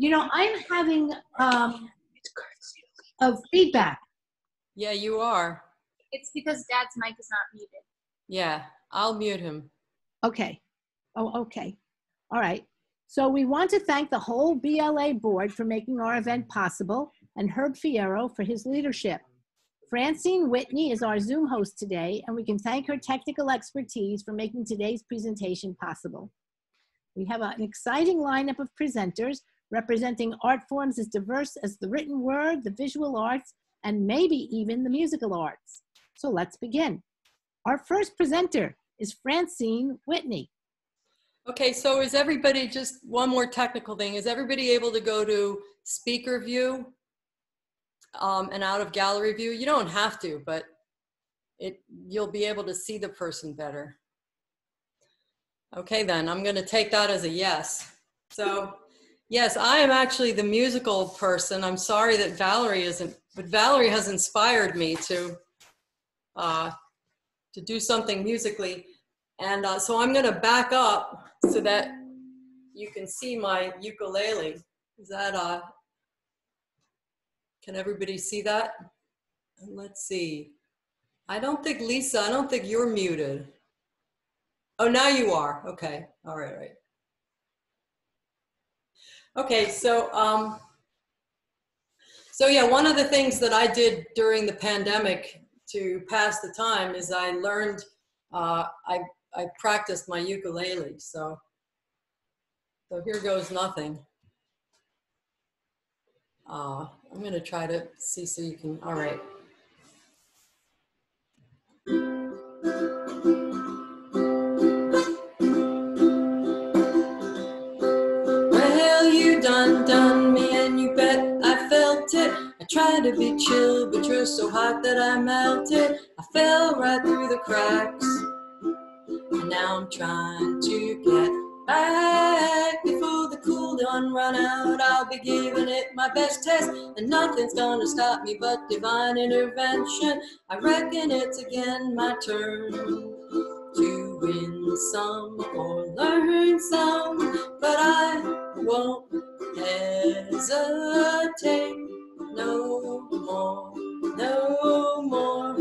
You know, I'm having feedback. Yeah, you are. It's because Dad's mic is not muted. Yeah, I'll mute him. Okay. Oh, okay. All right. So we want to thank the whole BLA board for making our event possible and Herb Fierro for his leadership. Francine Whitney is our Zoom host today, and we can thank her technical expertise for making today's presentation possible. We have an exciting lineup of presenters representing art forms as diverse as the written word, the visual arts, and maybe even the musical arts. So let's begin. Our first presenter is Francine Whitney. Okay, so is everybody, just one more technical thing, is everybody able to go to speaker view and out of gallery view? You don't have to, but you'll be able to see the person better. Okay then, I'm gonna take that as a yes. So yes, I am actually the musical person. I'm sorry that Valerie isn't, but Valerie has inspired me to do something musically. And so I'm gonna back up so that you can see my ukulele. Is that, can everybody see that? And let's see. I don't think, Lisa, I don't think you're muted. Oh, now you are, okay, all right, right. Okay, so, so yeah, one of the things that I did during the pandemic to pass the time is I learned, I practiced my ukulele, so here goes nothing. I'm gonna try to see so you can, all right. Well, you done me and you bet I felt it. I tried to be chill, but you're so hot that I melted. I fell right through the cracks. Now I'm trying to get back before the cool done run out. I'll be giving it my best test, and nothing's gonna stop me but divine intervention. I reckon it's again my turn to win some or learn some, but I won't hesitate no more, no more.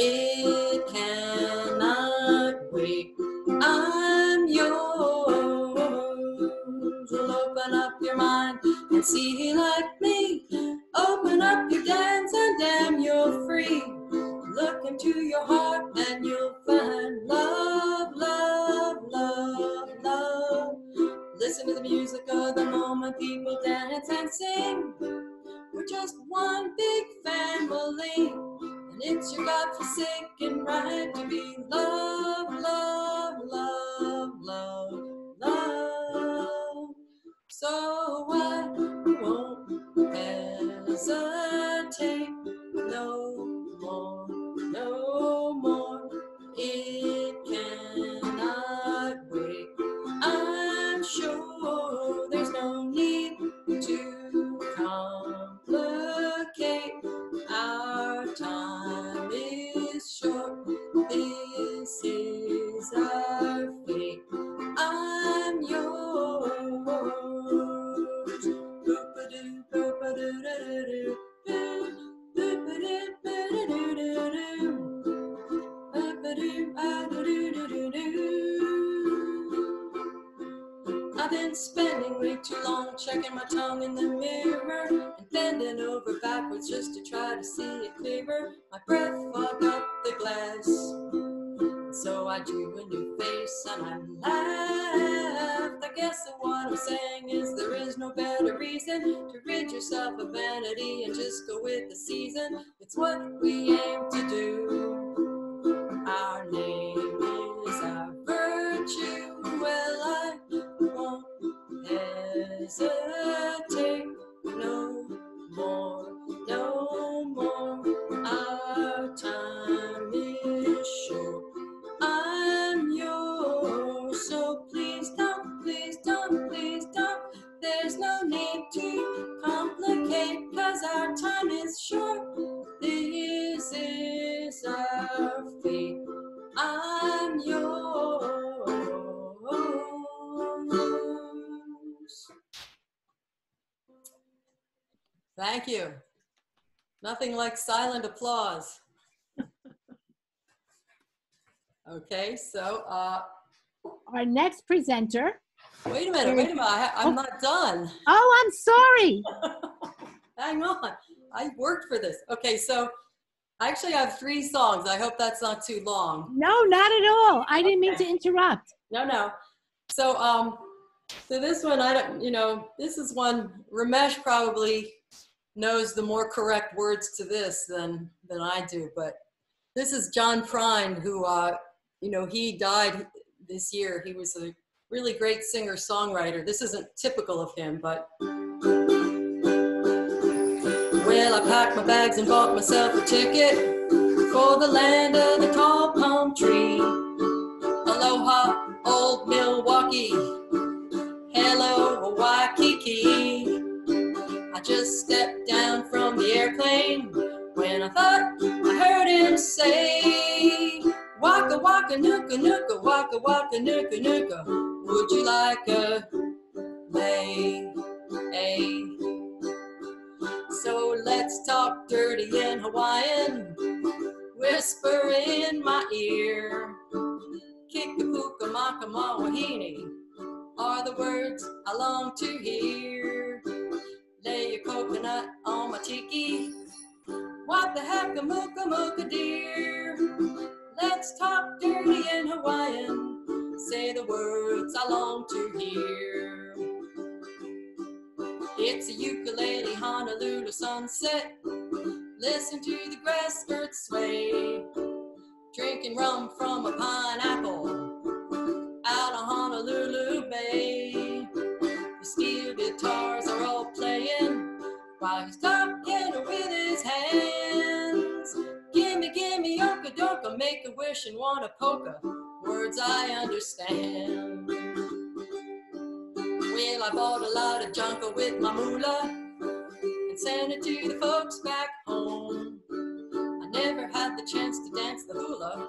It cannot wait. I'm yours. Well, open up your mind and see like me. Open up your dance and damn you're free. Look into your heart and you'll find love, love, love, love. Listen to the music of the moment, people dance and sing. We're just one big family. And it's your God-forsaken right to be love, love, love, love, love. So I won't hesitate no more, no more. It cannot wait. I'm sure there's no need to complicate our time. This is our fate. I'm yours. I've been spending way too long checking my tongue in the mirror and bending over backwards just to try to see it clearer. My breath fogged up the glass. So I drew a new face and I laughed. I guess that what I'm saying is there is no better reason to rid yourself of vanity and just go with the season. It's what we aim to do. Our name is our virtue. Well, I won't hesitate no more, no more. Our time is short. I'm yours, so please don't, please don't, please don't. There's no need to complicate, cause our time is short. This is our fate. I'm yours. Thank you. Nothing like silent applause. Okay, so our next presenter. Wait a minute, I'm not done. Oh, I'm sorry. Hang on, I worked for this. Okay, so actually I have 3 songs. I hope that's not too long. No, not at all. I didn't mean to interrupt. No, no. So, so this one, I don't, you know, this is one, Ramesh probably knows the more correct words to this than I do, but this is John Prine, who, you know, he died this year. He was a really great singer-songwriter. This isn't typical of him, but. Well, I packed my bags and bought myself a ticket for the land of the tall palm tree. Aloha, old Milwaukee. Hello, Waikiki. I just stepped down from the airplane when I thought I heard him say, waka waka nuka nuka, waka waka nuka nuka, would you like a lay? So let's talk dirty in Hawaiian, whisper in my ear, kikapuka maka mawahini are the words I long to hear. Lay your coconut on my cheeky. What the heck, a mooka mooka dear? Let's talk dirty in Hawaiian. Say the words I long to hear. It's a ukulele Honolulu sunset. Listen to the grass skirts sway. Drinking rum from a pineapple out of Honolulu Bay. The steel guitars are all playing while he's talking with his hands. Gimme, gimme, oka doka, make a wish and want a polka. Words I understand. Well, I bought a lot of junko with my moolah and sent it to the folks back home. I never had the chance to dance the hula.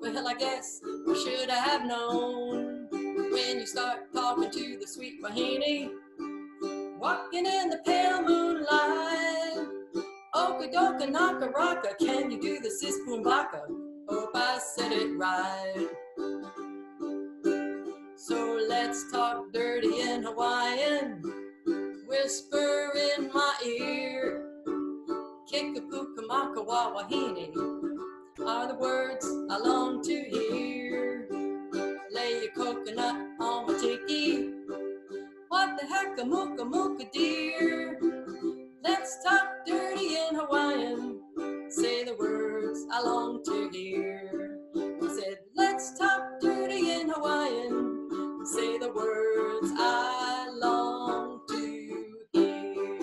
Well, I guess I should have known. When you start talking to the sweet Wahine, walking in the pale moonlight, Oka-doka, naka-raka, can you do the sis-poombaka? Hope I said it right. So let's talk dirty in Hawaiian, whisper in my ear, kikapuka-maka-wawahine are the words I long to hear. Lay your coconut on my tiki. What the heck, a mooka mooka dear? Let's talk dirty in Hawaiian. Say the words I long to hear. I said, let's talk dirty in Hawaiian. Say the words I long to hear.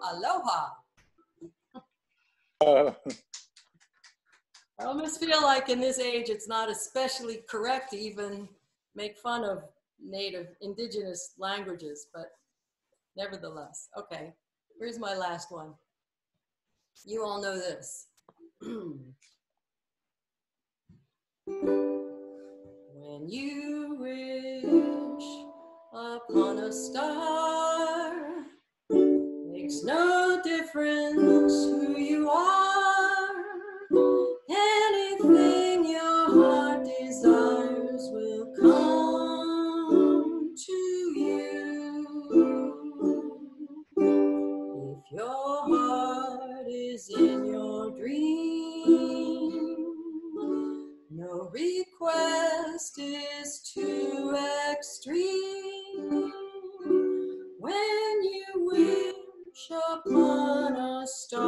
Aloha. I almost feel like in this age it's not especially correct to even make fun of native indigenous languages, but nevertheless. Okay, here's my last one. You all know this. When you wish upon a star, makes no difference who you are, anything your heart desires will come to you. If your heart is in your dream, no request is too extreme. When you wish upon a star,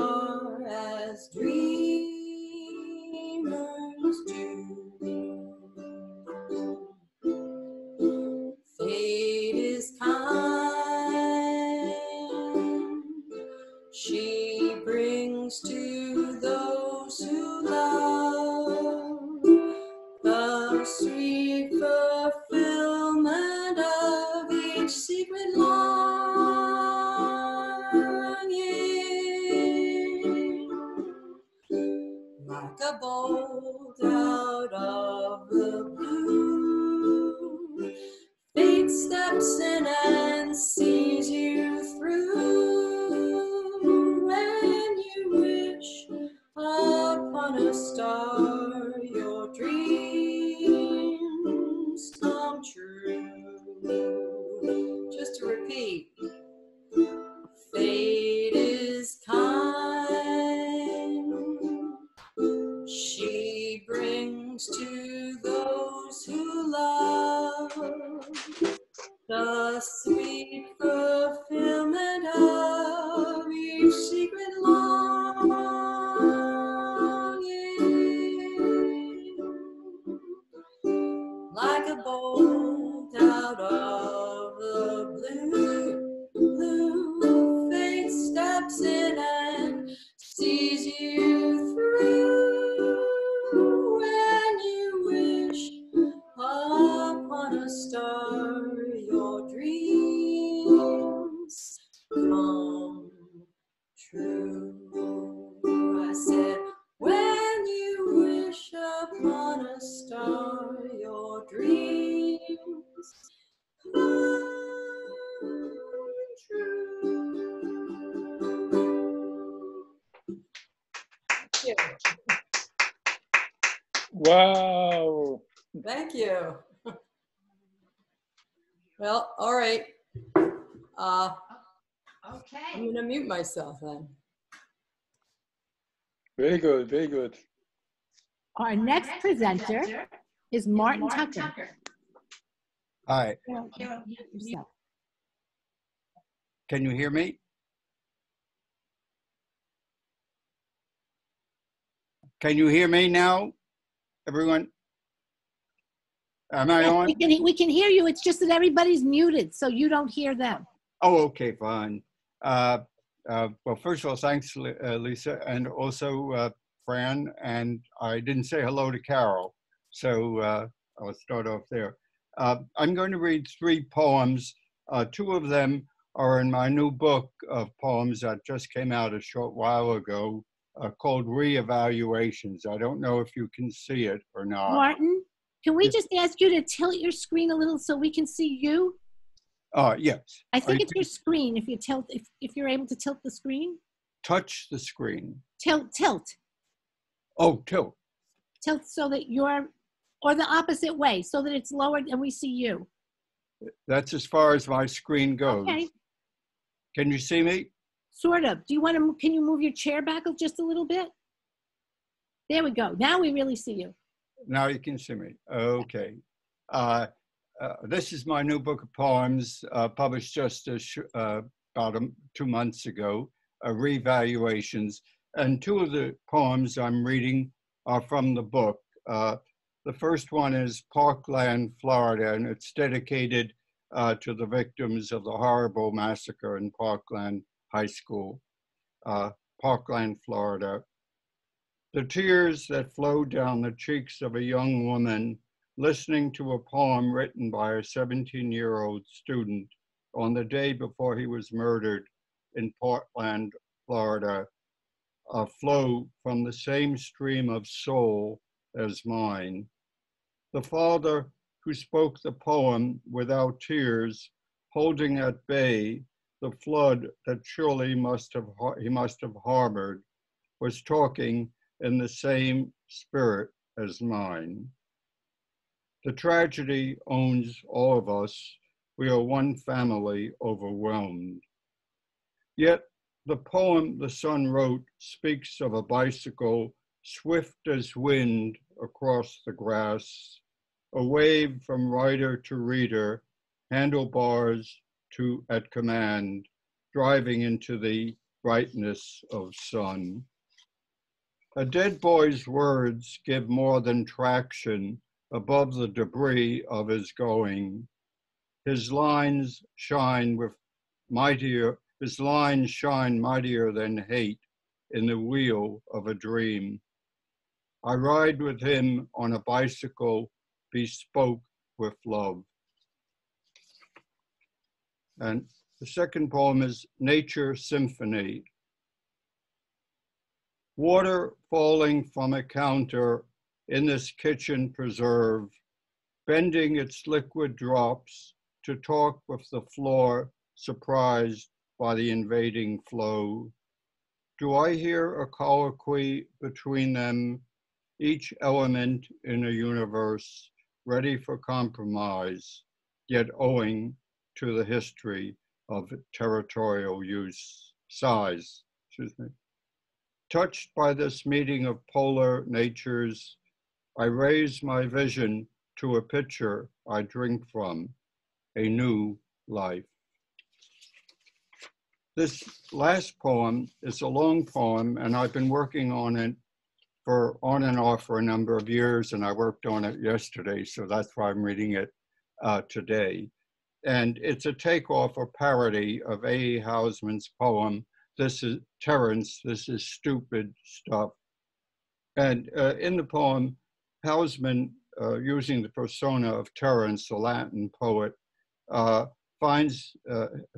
Wow. Thank you. Well, all right. Okay. I'm going to mute myself then. Very good, very good. Our next presenter is Martin Tucker. Hi. Can you hear me? Can you hear me now, everyone? Am I on? We can hear you. It's just that everybody's muted, so you don't hear them. Oh, okay, fine. Well, first of all, thanks, Lisa, and also Fran, and I didn't say hello to Carol, so I'll start off there. I'm going to read three poems. Two of them are in my new book of poems that just came out a short while ago, called Reevaluations. I don't know if you can see it or not. Martin, can we just ask you to tilt your screen a little so we can see you? Yes. I think it's your screen. If you tilt, if you're able to tilt the screen. Touch the screen. Tilt, tilt. Oh, tilt. Tilt so that you're, or the opposite way, so that it's lowered and we see you. That's as far as my screen goes. Okay. Can you see me? Sort of. Do you want to, can you move your chair back just a little bit? There we go. Now we really see you. Now you can see me. Okay. This is my new book of poems, published just about 2 months ago, Revaluations. And two of the poems I'm reading are from the book. The first one is Parkland, Florida, and it's dedicated to the victims of the horrible massacre in Parkland High School, Parkland, Florida. The tears that flowed down the cheeks of a young woman listening to a poem written by a 17-year-old student on the day before he was murdered in Parkland, Florida, flow from the same stream of soul as mine. The father who spoke the poem without tears, holding at bay the flood that surely he must have harbored, was talking in the same spirit as mine. The tragedy owns all of us. We are one family overwhelmed. Yet the poem the son wrote speaks of a bicycle swift as wind across the grass, a wave from rider to reader, handlebars to at command, driving into the brightness of sun. A dead boy's words give more than traction above the debris of his going. His lines shine mightier than hate in the wheel of a dream. I ride with him on a bicycle bespoke with love. And the second poem is Nature Symphony. Water falling from a counter in this kitchen preserve, bending its liquid drops to talk with the floor surprised by the invading flow. Do I hear a colloquy between them, each element in a universe ready for compromise, yet owing to the history of territorial use, size, excuse me. Touched by this meeting of polar natures, I raise my vision to a picture I drink from, a new life. This last poem is a long poem, and I've been working on it on and off for a number of years, and I worked on it yesterday, so that's why I'm reading it today. And it's a takeoff or parody of A. Housman's poem, This is Terence, This is Stupid Stuff. And in the poem, Housman, using the persona of Terence, the Latin poet,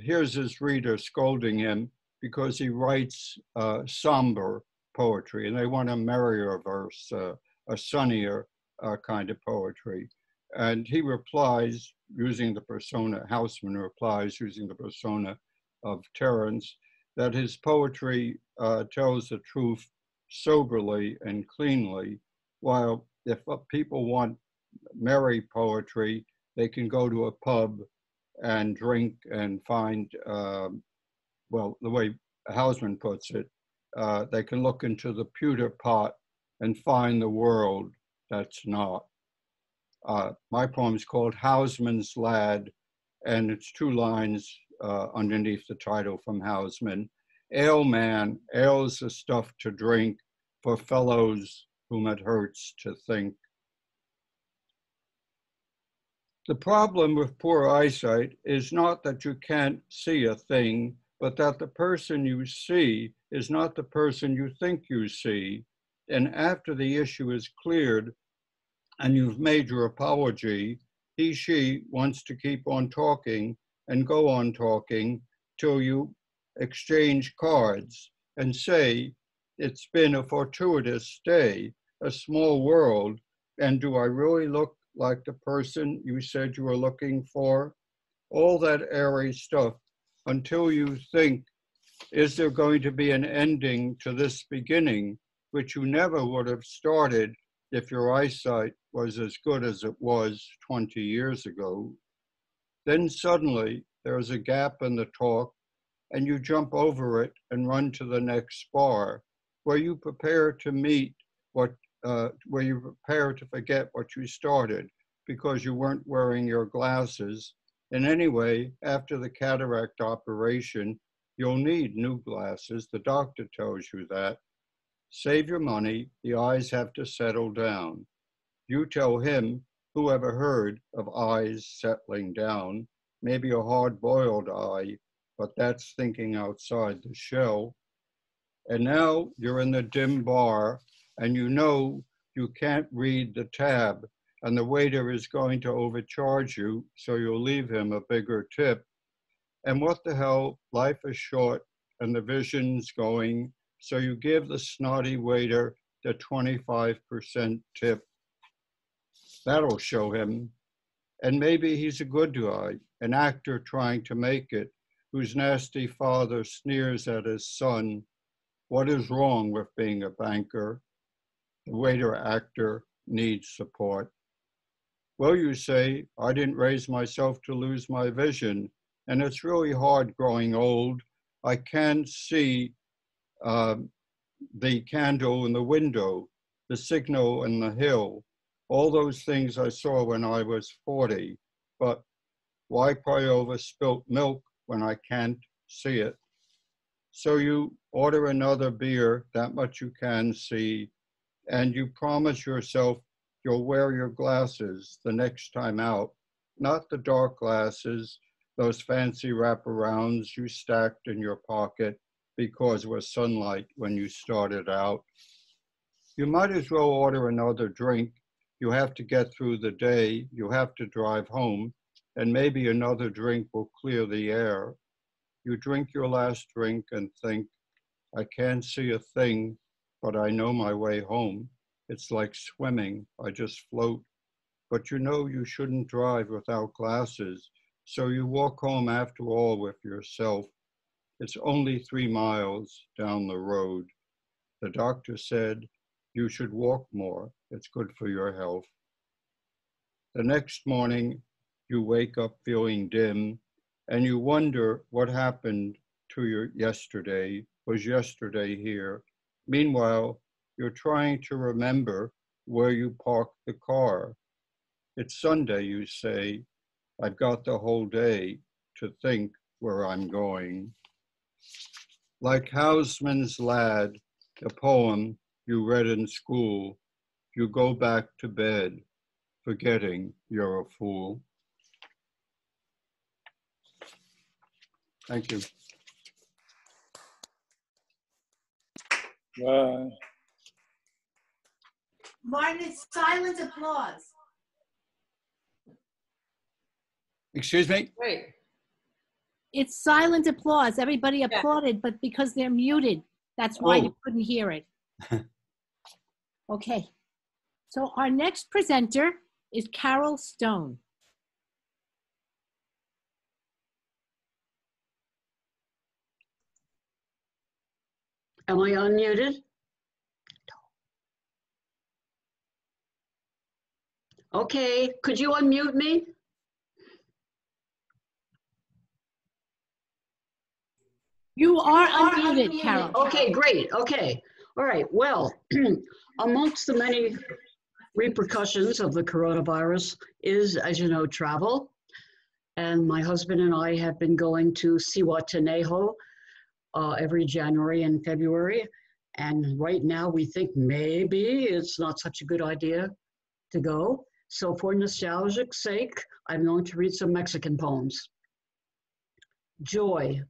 hears his reader scolding him because he writes somber poetry, and they want a merrier verse, a sunnier kind of poetry. And he replies, using the persona, Housman replies, using the persona of Terence, that his poetry tells the truth soberly and cleanly, while if people want merry poetry, they can go to a pub and drink and find, well, the way Housman puts it, they can look into the pewter pot and find the world that's not. My poem is called Housman's Lad, and it's two lines underneath the title from Housman. Ale man, ale's the stuff to drink for fellows whom it hurts to think. The problem with poor eyesight is not that you can't see a thing, but that the person you see is not the person you think you see. And after the issue is cleared and you've made your apology, he, she wants to keep on talking and go on talking till you exchange cards and say, it's been a fortuitous day, a small world, and do I really look like the person you said you were looking for? All that airy stuff until you think, is there going to be an ending to this beginning, which you never would have started if your eyesight was as good as it was 20 years ago. Then suddenly there's a gap in the talk and you jump over it and run to the next bar where you prepare to meet what, where you prepare to forget what you started because you weren't wearing your glasses. And anyway, after the cataract operation, you'll need new glasses. The doctor tells you that. Save your money, the eyes have to settle down. You tell him, who ever heard of eyes settling down? Maybe a hard-boiled eye, but that's thinking outside the shell. And now you're in the dim bar and you know you can't read the tab and the waiter is going to overcharge you, so you'll leave him a bigger tip. And what the hell, life is short and the vision's going, so you give the snotty waiter the 25% tip. That'll show him. And maybe he's a good guy, an actor trying to make it, whose nasty father sneers at his son. What is wrong with being a banker? The waiter actor needs support. Well, you say, I didn't raise myself to lose my vision, and it's really hard growing old. I can't see the candle in the window, the signal in the hill, all those things I saw when I was 40, but why cry over spilt milk when I can't see it? So you order another beer, that much you can see, and you promise yourself you'll wear your glasses the next time out, not the dark glasses, those fancy wraparounds you stacked in your pocket, because it was sunlight when you started out. You might as well order another drink. You have to get through the day. You have to drive home, and maybe another drink will clear the air. You drink your last drink and think, I can't see a thing, but I know my way home. It's like swimming, I just float. But you know you shouldn't drive without glasses, so you walk home after all with yourself. It's only 3 miles down the road. The doctor said, you should walk more. It's good for your health. The next morning, you wake up feeling dim and you wonder what happened to your yesterday. Was yesterday here? Meanwhile, you're trying to remember where you parked the car. It's Sunday, you say. I've got the whole day to think where I'm going. Like Housman's Lad, a poem you read in school, you go back to bed, forgetting you're a fool. Thank you. Martin, it's silent applause. Excuse me? Wait. It's silent applause. Everybody applauded, but because they're muted, that's why you couldn't hear it. Okay. So our next presenter is Carol Stone. Am I unmuted? Okay, could you unmute me? You are unmuted, Carol. Okay, great, okay. All right, well, amongst the many repercussions of the coronavirus is, as you know, travel. And my husband and I have been going to Zihuatanejo every January and February. And right now we think maybe it's not such a good idea to go. So for nostalgic sake, I'm going to read some Mexican poems. Joy.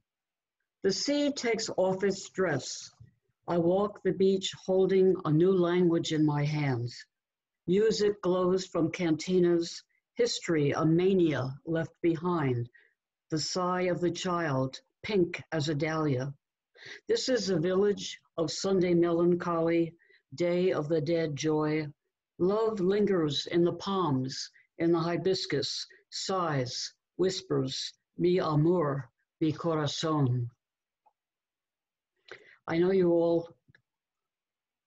The sea takes off its dress. I walk the beach holding a new language in my hands. Music glows from cantinas, history, a mania left behind. The sigh of the child, pink as a dahlia. This is a village of Sunday melancholy, day of the dead joy. Love lingers in the palms, in the hibiscus, sighs, whispers, mi amor, mi corazón. I know you all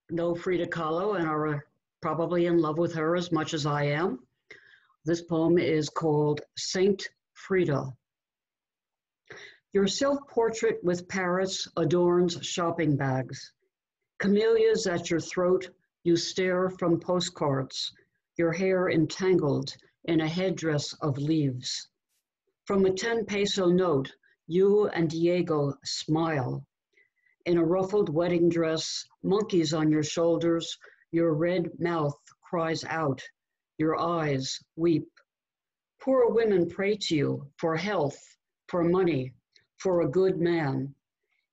know Frida Kahlo and are probably in love with her as much as I am. This poem is called Saint Frida. Your self-portrait with parrots adorns shopping bags. Camellias at your throat, you stare from postcards, your hair entangled in a headdress of leaves. From a 10-peso note, you and Diego smile. In a ruffled wedding dress, monkeys on your shoulders, your red mouth cries out, your eyes weep. Poor women pray to you for health, for money, for a good man.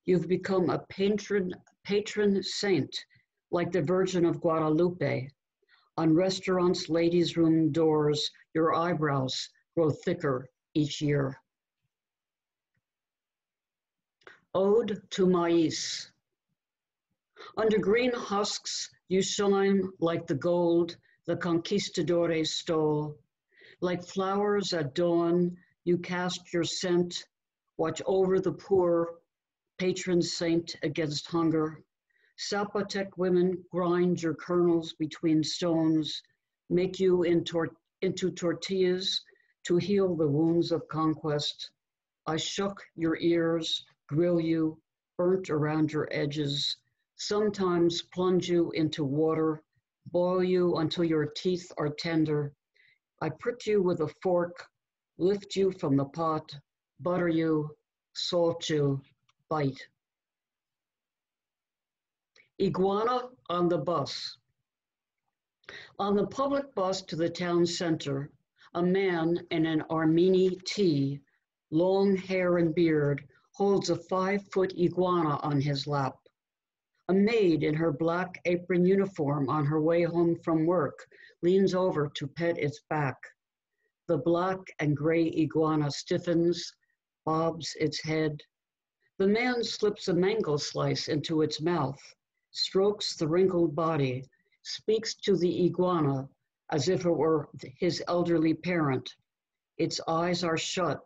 You've become a patron saint, like the Virgin of Guadalupe. On restaurants' ladies' room doors, your eyebrows grow thicker each year. Ode to Maize. Under green husks, you shine like the gold the conquistadores stole. Like flowers at dawn, you cast your scent, watch over the poor, patron saint against hunger. Zapotec women grind your kernels between stones, make you into tortillas to heal the wounds of conquest. I shook your ears, grill you, burnt around your edges, sometimes plunge you into water, boil you until your teeth are tender. I prick you with a fork, lift you from the pot, butter you, salt you, bite. Iguana on the bus. On the public bus to the town center, a man in an Armani tee, long hair and beard, holds a 5-foot iguana on his lap. A maid in her black apron uniform on her way home from work leans over to pet its back. The black and gray iguana stiffens, bobs its head. The man slips a mango slice into its mouth, strokes the wrinkled body, speaks to the iguana as if it were his elderly parent. Its eyes are shut,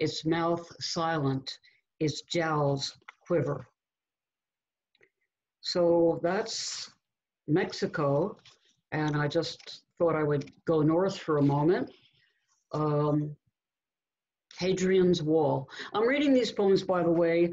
its mouth silent, its jowls quiver. So that's Mexico, and I just thought I would go north for a moment. Hadrian's Wall. I'm reading these poems, by the way,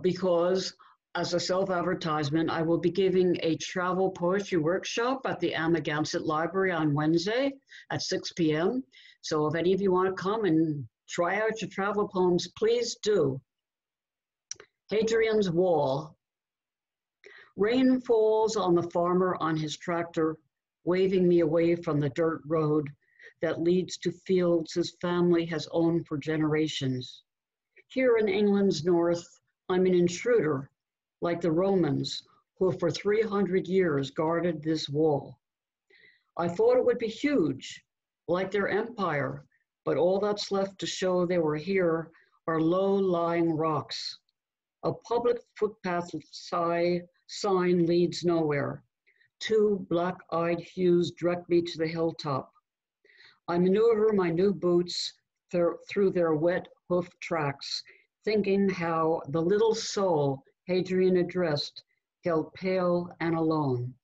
because as a self-advertisement, I will be giving a travel poetry workshop at the Amagansett Library on Wednesday at 6 p.m. So if any of you want to come and try out your travel poems, please do. Hadrian's Wall. Rain falls on the farmer on his tractor, waving me away from the dirt road that leads to fields his family has owned for generations. Here in England's north, I'm an intruder, like the Romans, who for 300 years guarded this wall. I thought it would be huge, like their empire, but all that's left to show they were here are low-lying rocks. A public footpath sign leads nowhere. Two black-eyed hues direct me to the hilltop. I maneuver my new boots through their wet hoof tracks, thinking how the little soul Hadrian addressed felt pale and alone.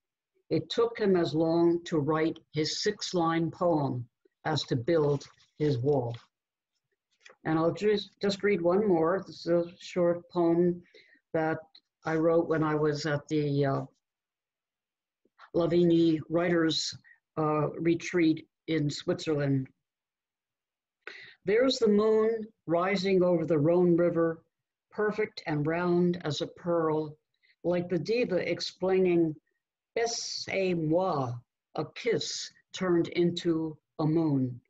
It took him as long to write his 6-line poem as to build his wall. And I'll just read one more. This is a short poem that I wrote when I was at the Lavigny Writers Retreat in Switzerland. There's the moon rising over the Rhone River, perfect and round as a pearl, like the diva explaining Baisez-moi, a kiss turned into a moon.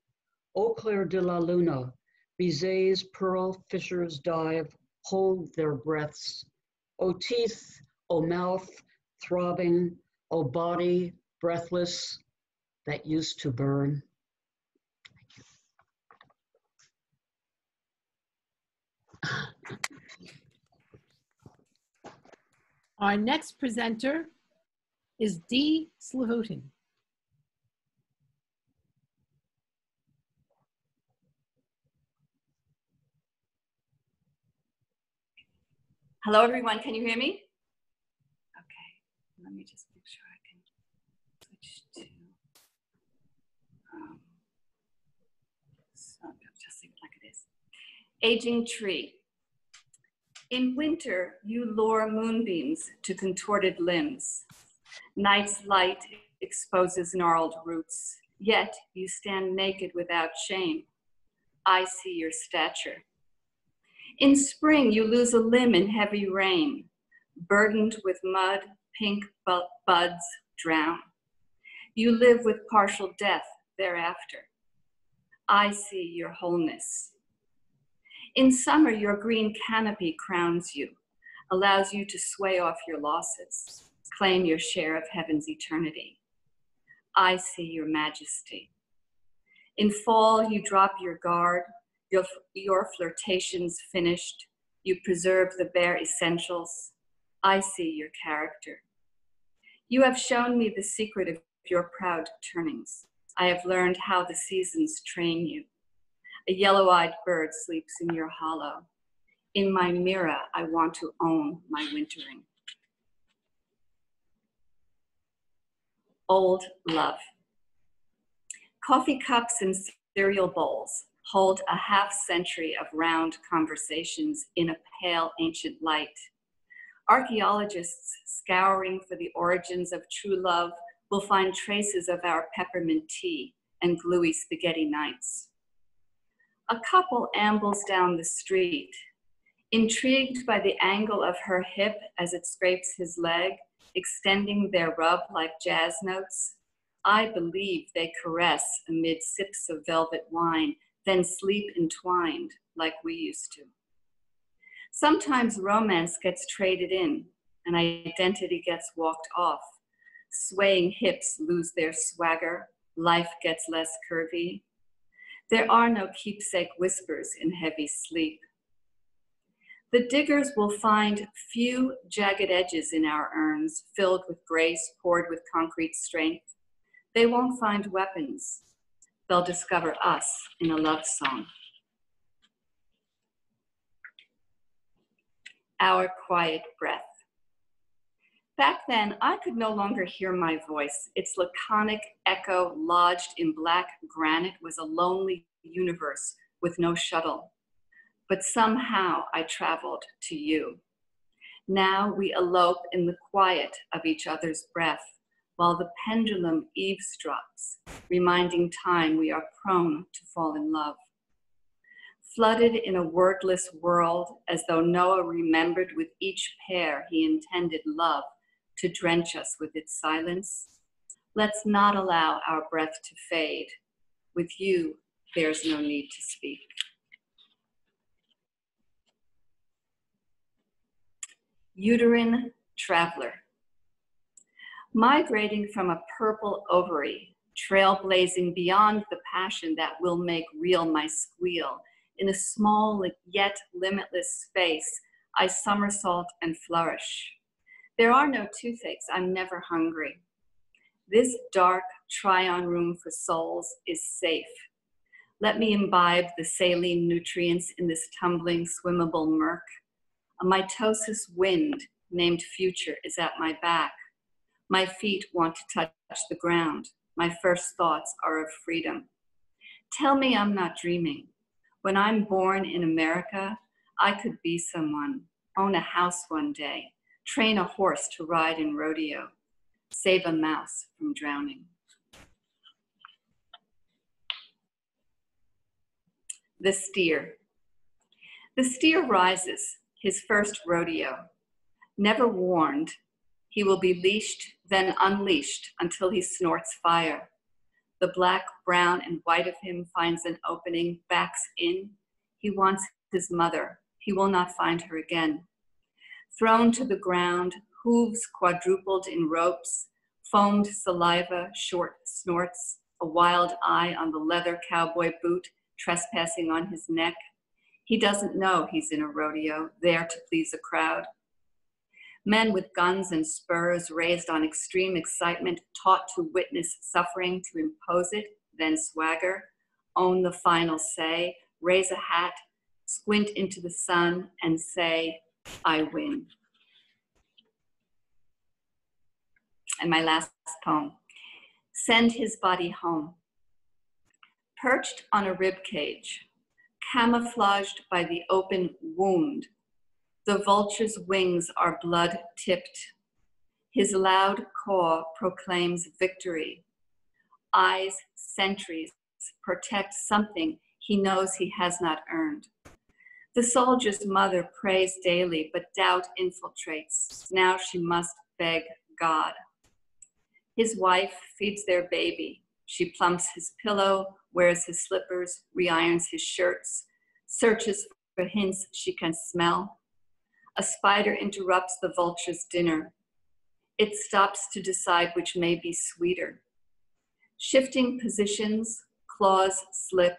Au clair de la luna, Bizet's pearl fishers dive, hold their breaths. O teeth, O mouth, throbbing, O body, breathless, that used to burn. Our next presenter is Dee Slavutin. Hello, everyone. Can you hear me? Okay. Let me just make sure I can switch to. So just seems like it is. Aging tree. In winter, you lure moonbeams to contorted limbs. Night's light exposes gnarled roots, yet you stand naked without shame. I see your stature. In spring, you lose a limb in heavy rain. Burdened with mud, pink buds drown. You live with partial death thereafter. I see your wholeness. In summer, your green canopy crowns you, allows you to sway off your losses, claim your share of heaven's eternity. I see your majesty. In fall, you drop your guard, your flirtations finished, you preserve the bare essentials. I see your character. You have shown me the secret of your proud turnings. I have learned how the seasons train you. A yellow-eyed bird sleeps in your hollow. In my mirror, I want to own my wintering. Old love. Coffee cups and cereal bowls hold a half-century of round conversations in a pale ancient light. Archaeologists scouring for the origins of true love will find traces of our peppermint tea and gluey spaghetti nights. A couple ambles down the street, intrigued by the angle of her hip as it scrapes his leg, extending their rub like jazz notes. I believe they caress amid sips of velvet wine, then sleep entwined like we used to. Sometimes romance gets traded in and identity gets walked off. Swaying hips lose their swagger. Life gets less curvy. There are no keepsake whispers in heavy sleep. The diggers will find few jagged edges in our urns filled with grace, poured with concrete strength. They won't find weapons. They'll discover us in a love song. Our quiet breath. Back then, I could no longer hear my voice. Its laconic echo lodged in black granite was a lonely universe with no shuttle. But somehow I traveled to you. Now we elope in the quiet of each other's breath, while the pendulum eavesdrops, reminding time we are prone to fall in love. Flooded in a wordless world, as though Noah remembered with each pair he intended love to drench us with its silence, let's not allow our breath to fade. With you, there's no need to speak. Uterine traveler. Migrating from a purple ovary, trailblazing beyond the passion that will make real my squeal, in a small yet limitless space, I somersault and flourish. There are no toothaches, I'm never hungry. This dark tryon room for souls is safe. Let me imbibe the saline nutrients in this tumbling, swimmable murk. A mitosis wind named future is at my back. My feet want to touch the ground. My first thoughts are of freedom. Tell me I'm not dreaming. When I'm born in America, I could be someone, own a house one day, train a horse to ride in rodeo, save a mouse from drowning. The steer. The steer rises, his first rodeo. Never warned, he will be leashed, then unleashed until he snorts fire. The black, brown, and white of him finds an opening, backs in. He wants his mother. He will not find her again. Thrown to the ground, hooves quadrupled in ropes, foamed saliva, short snorts, a wild eye on the leather cowboy boot trespassing on his neck. He doesn't know he's in a rodeo, there to please a crowd. Men with guns and spurs, raised on extreme excitement, taught to witness suffering, to impose it, then swagger, own the final say, raise a hat, squint into the sun, and say, I win. And my last poem, Send His Body Home. Perched on a rib cage, camouflaged by the open wound, the vulture's wings are blood-tipped. His loud caw proclaims victory. Eyes, sentries, protect something he knows he has not earned. The soldier's mother prays daily, but doubt infiltrates. Now she must beg God. His wife feeds their baby. She plumps his pillow, wears his slippers, re-irons his shirts, searches for hints she can smell. A spider interrupts the vulture's dinner. It stops to decide which may be sweeter. Shifting positions, claws slip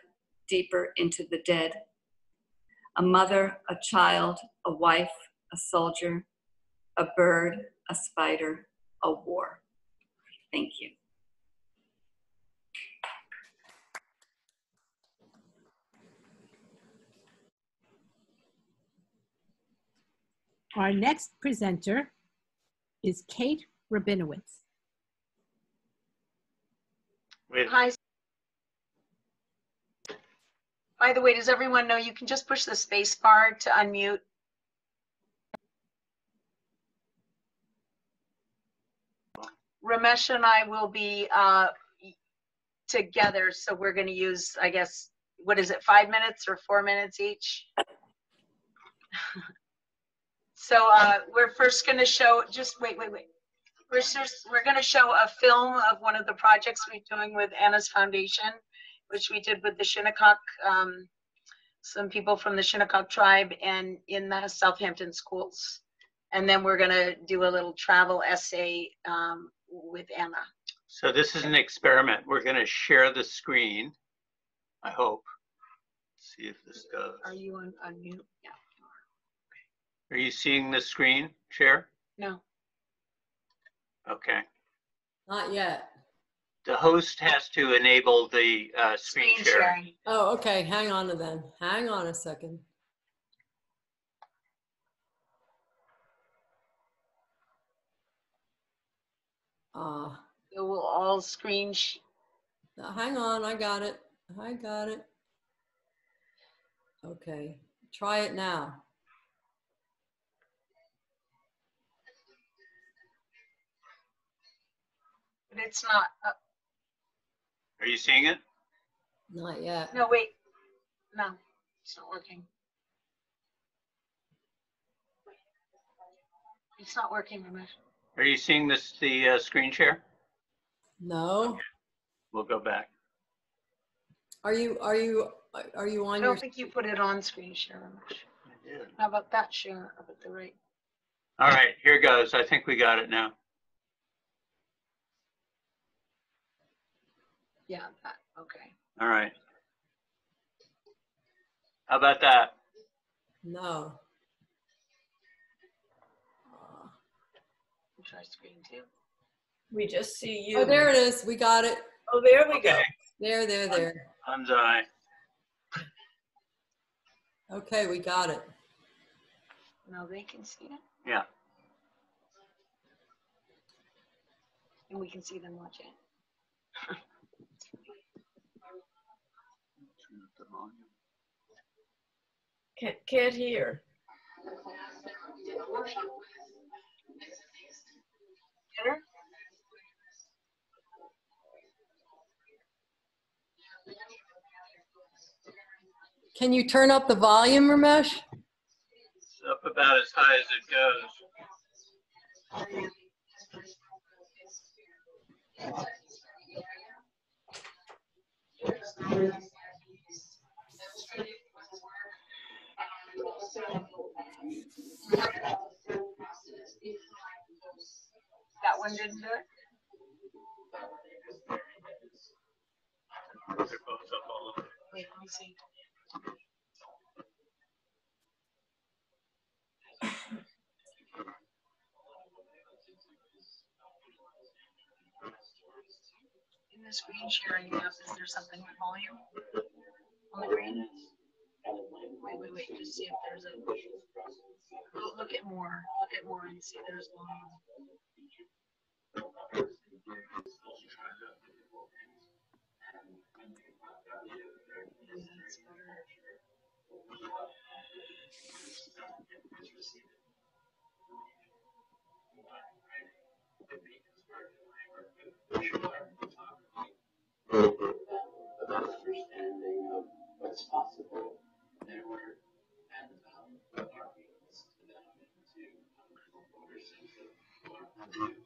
deeper into the dead. A mother, a child, a wife, a soldier, a bird, a spider, a war. Thank you. Our next presenter is Kate Rabinowitz. Hi. By the way, does everyone know you can just push the space bar to unmute? Ramesh and I will be together, so we're going to use, I guess, what is it, 5 minutes or 4 minutes each? So we're first going to show, just wait. We're going to show a film of one of the projects we're doing with Anna's foundation, which we did with the Shinnecock, some people from the Shinnecock tribe and in the Southampton schools. And then we're going to do a little travel essay with Anna. So this is an experiment. We're going to share the screen, I hope. Let's see if this goes. Are you on mute? Yeah. Are you seeing the screen share? No. Okay. Not yet. The host has to enable the screen sharing. Oh, okay. Hang on to them. Hang on a second. It will all screen share. Hang on. I got it. I got it. Okay. Try it now. But it's not up. Are you seeing it? Not yet. No, wait. No, it's not working. It's not working, Ramesh. Are you seeing this, the screen share? No. Okay. We'll go back. Are you on your? I don't think you put it on screen share, Ramesh. I did. How about that share up at the right? All right, here goes. I think we got it now. Yeah, that, okay. All right. How about that? No. Try screen two. We just see you. Oh, there it is. We got it. Oh, there we go. There. Thumbs eye. Okay, we got it. Now they can see it? Yeah. and we can see them watching. Can't hear. Better? Can you turn up the volume, Ramesh? It's up about as high as it goes. That one didn't do it? They're both up all over. Wait, let me see. In the screen sharing app, is there something with volume on the green? Wait, just see if there's a. Oh, look at more and see if there's volume. Understanding of what's possible there were and arguments to them into a broader sense of what I do.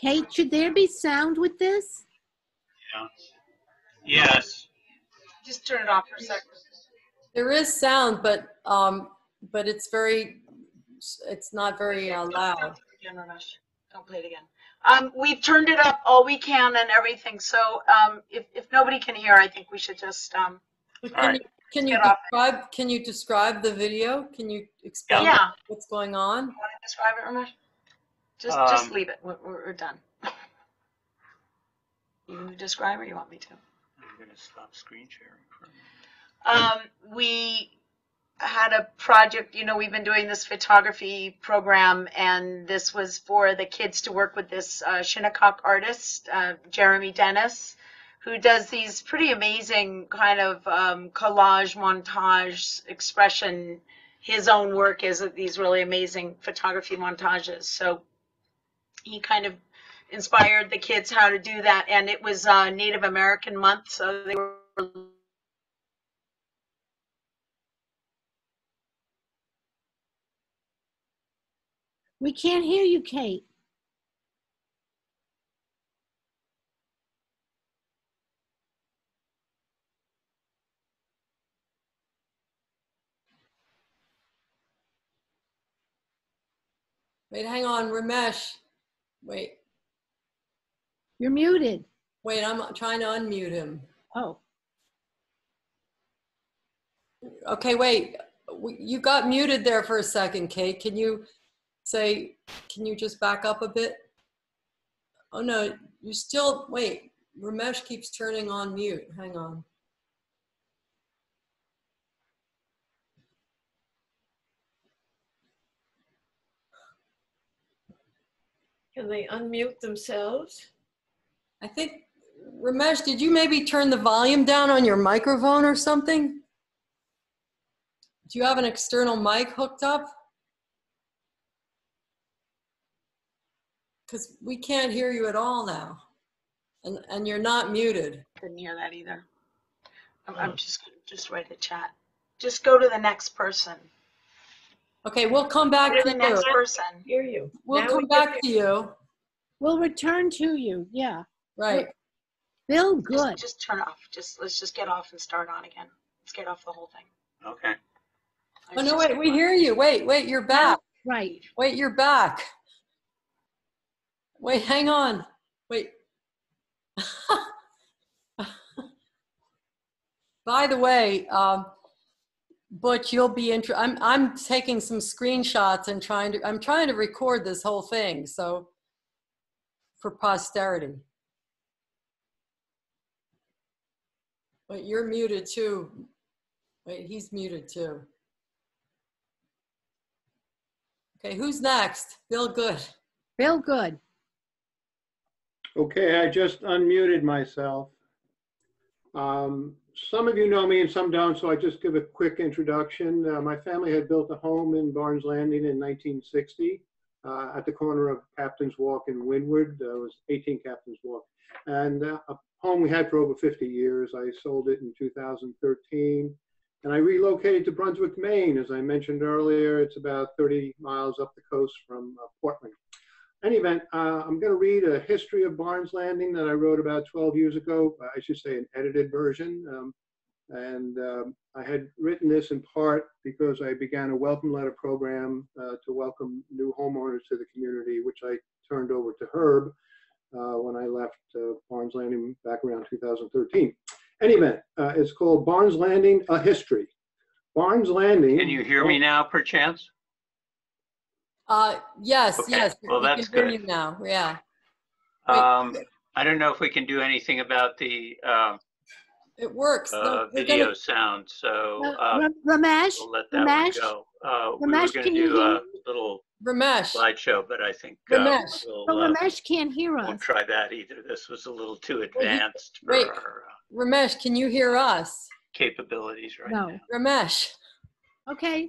Kate, should there be sound with this? Yeah. Yes. Just turn it off for a second. There is sound, but it's not very loud. Don't play it again. We've turned it up all we can and everything. So if nobody can hear, I think we should just. Can you describe the video? Can you explain what's going on? You want to describe it, Ramesh? Just leave it. We're done. You describe, or you want me to? I'm going to stop screen sharing for a minute. We had a project. You know, we've been doing this photography program, and this was for the kids to work with this Shinnecock artist, Jeremy Dennis, who does these pretty amazing kind of collage, montage, expression. His own work is these really amazing photography montages. So he kind of inspired the kids how to do that, and it was Native American Month, so they were We can't hear you, Kate. Wait, hang on, Ramesh. Wait. You're muted. Wait, I'm trying to unmute him. Oh. Okay, wait. You got muted there for a second, Kate. Can you just back up a bit? Oh no, you still, wait. Ramesh keeps turning on mute. Hang on. Can they unmute themselves? I think, Ramesh, did you maybe turn the volume down on your microphone or something? Do you have an external mic hooked up? Because we can't hear you at all now. And you're not muted. Didn't hear that either. I'm just write a chat. Just go to the next person. Okay, we'll come back to the next person. Hear you. We'll come back to you. We'll return to you. Yeah. Right. Bill Good. Just turn off. Let's just get off and start on again. Let's get off the whole thing. Okay. Oh no! Wait, we hear you. Wait, wait, you're back. Right. Wait, you're back. Wait, hang on. Wait. By the way, Butch, you'll be I'm taking some screenshots and I'm trying to record this whole thing, so for posterity. Wait, you're muted too. Wait, he's muted too. Okay, who's next? Bill Good. Bill Good. Okay, I just unmuted myself. Some of you know me and some don't, so I just give a quick introduction. My family had built a home in Barnes Landing in 1960 at the corner of Captain's Walk and Windward. It was 18 Captain's Walk. And a home we had for over 50 years. I sold it in 2013. And I relocated to Brunswick, Maine. As I mentioned earlier, it's about 30 miles up the coast from Portland. In any event, I'm going to read a history of Barnes Landing that I wrote about 12 years ago. I should say an edited version. I had written this in part because I began a welcome letter program to welcome new homeowners to the community, which I turned over to Herb when I left Barnes Landing back around 2013. Any event, it's called Barnes Landing, A History. Barnes Landing. Can you hear me now, perchance? Yes, okay. Yes. Well, that's good. Now. Yeah. I don't know if we can do anything about the it works. Video sound, so Ramesh, we'll let that one go. We were going to do a little slideshow, but I think Ramesh, Ramesh can't hear us. We'll try that either. This was a little too advanced for our Ramesh, can you hear us? Capabilities right now. Ramesh. Okay.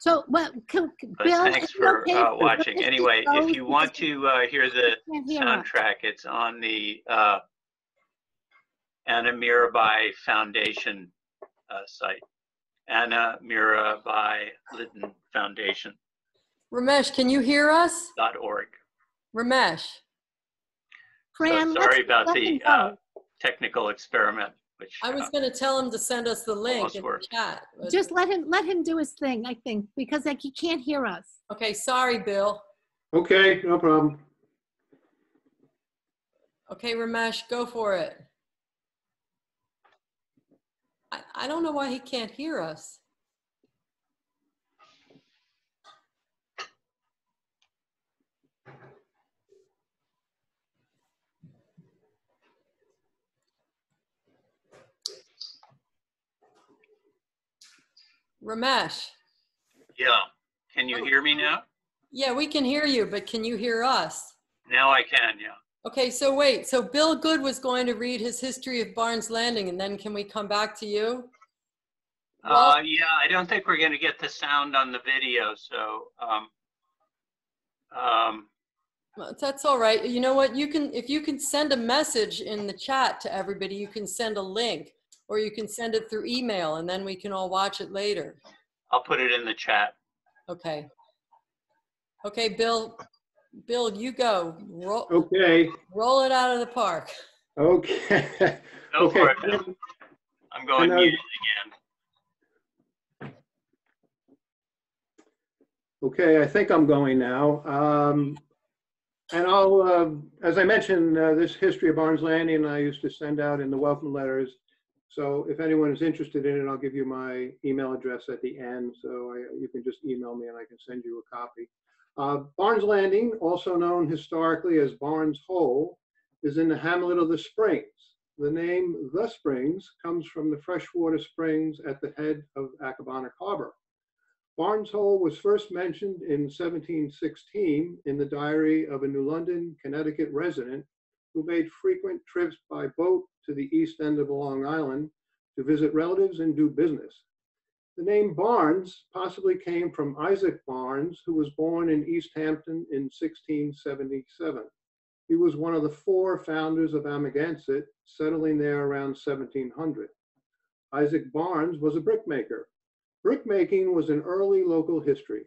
So, well, Bill, thanks for watching. Anyway, if you want to hear the soundtrack, it's on the Anna Mirabai Foundation site. Anna Mirabai Lytton Foundation. Ramesh, can you hear us? .org. Ramesh. Fran, so sorry about the technical experiment. Which, I was going to tell him to send us the link in the chat. Just let him do his thing, I think, because like he can't hear us. Okay, sorry, Bill. Okay, no problem. Okay, Ramesh, go for it. I don't know why he can't hear us. Ramesh. Yeah, can you hear me now? Yeah, we can hear you, but can you hear us? Now I can, yeah. Okay, so wait, so Bill Good was going to read his history of Barnes Landing, and then can we come back to you? Yeah, I don't think we're gonna get the sound on the video, so. That's all right. You know what, you can, if you can send a message in the chat to everybody, you can send a link. Or you can send it through email, and then we can all watch it later. I'll put it in the chat. Okay. Okay, Bill. Bill, you go. Roll it out of the park. Okay. Go for it, Bill. I'm going muted again. Okay, I think I'm going now. And I'll, as I mentioned, this history of Barnes Landing I used to send out in the welcome letters. So if anyone is interested in it, I'll give you my email address at the end. So you can just email me and I can send you a copy. Barnes Landing, also known historically as Barnes Hole, is in the hamlet of the Springs. The name The Springs comes from the freshwater springs at the head of Accabonac Harbor. Barnes Hole was first mentioned in 1716 in the diary of a New London, Connecticut resident who made frequent trips by boat to the east end of Long Island to visit relatives and do business. The name Barnes possibly came from Isaac Barnes, who was born in East Hampton in 1677. He was one of the four founders of Amagansett, settling there around 1700. Isaac Barnes was a brickmaker. Brickmaking was an early local history.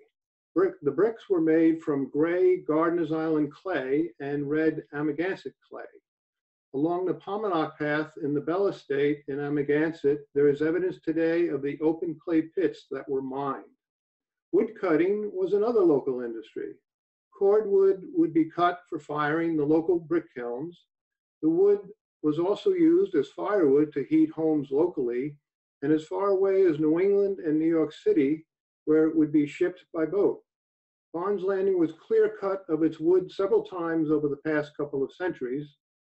The bricks were made from gray Gardener's Island clay and red Amagansett clay. Along the Pominock Path in the Bell Estate in Amagansett, there is evidence today of the open clay pits that were mined. Wood cutting was another local industry. Cordwood would be cut for firing the local brick kilns. The wood was also used as firewood to heat homes locally and as far away as New England and New York City, where it would be shipped by boat. Barnes Landing was clear-cut of its wood several times over the past couple of centuries,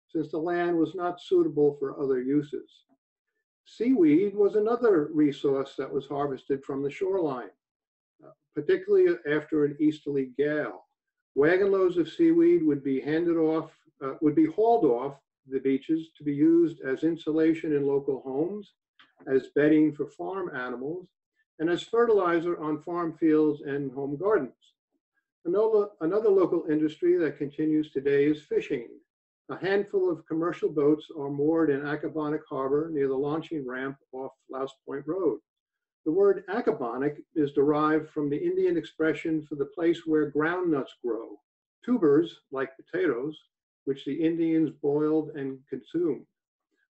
since the land was not suitable for other uses. Seaweed was another resource that was harvested from the shoreline, particularly after an easterly gale. Wagon loads of seaweed would be hauled off the beaches to be used as insulation in local homes, as bedding for farm animals, and as fertilizer on farm fields and home gardens. Another local industry that continues today is fishing. A handful of commercial boats are moored in Accabonac Harbor near the launching ramp off Louse Point Road. The word Accabonac is derived from the Indian expression for the place where groundnuts grow, tubers, like potatoes, which the Indians boiled and consumed.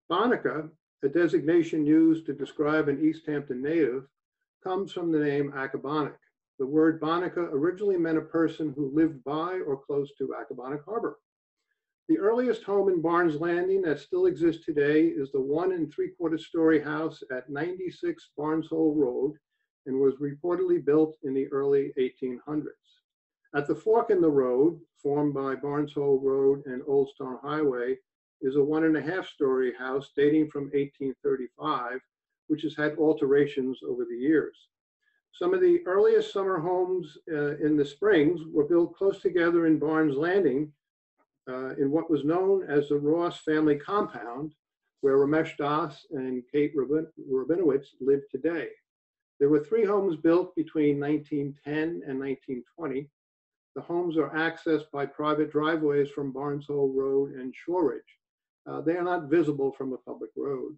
Bonica, a designation used to describe an East Hampton native, comes from the name Accabonac. The word Bonica originally meant a person who lived by or close to Accabonac Harbor. The earliest home in Barnes Landing that still exists today is the 1 3/4-story house at 96 Barnes Hole Road and was reportedly built in the early 1800s. At the fork in the road, formed by Barnes Hole Road and Old Stone Highway, is a 1.5-story house dating from 1835, which has had alterations over the years. Some of the earliest summer homes in the Springs were built close together in Barnes Landing in what was known as the Ross family compound, where Ramesh Das and Kate Rabinowitz live today. There were 3 homes built between 1910 and 1920. The homes are accessed by private driveways from Barnes Hole Road and Shoreridge. They are not visible from a public road.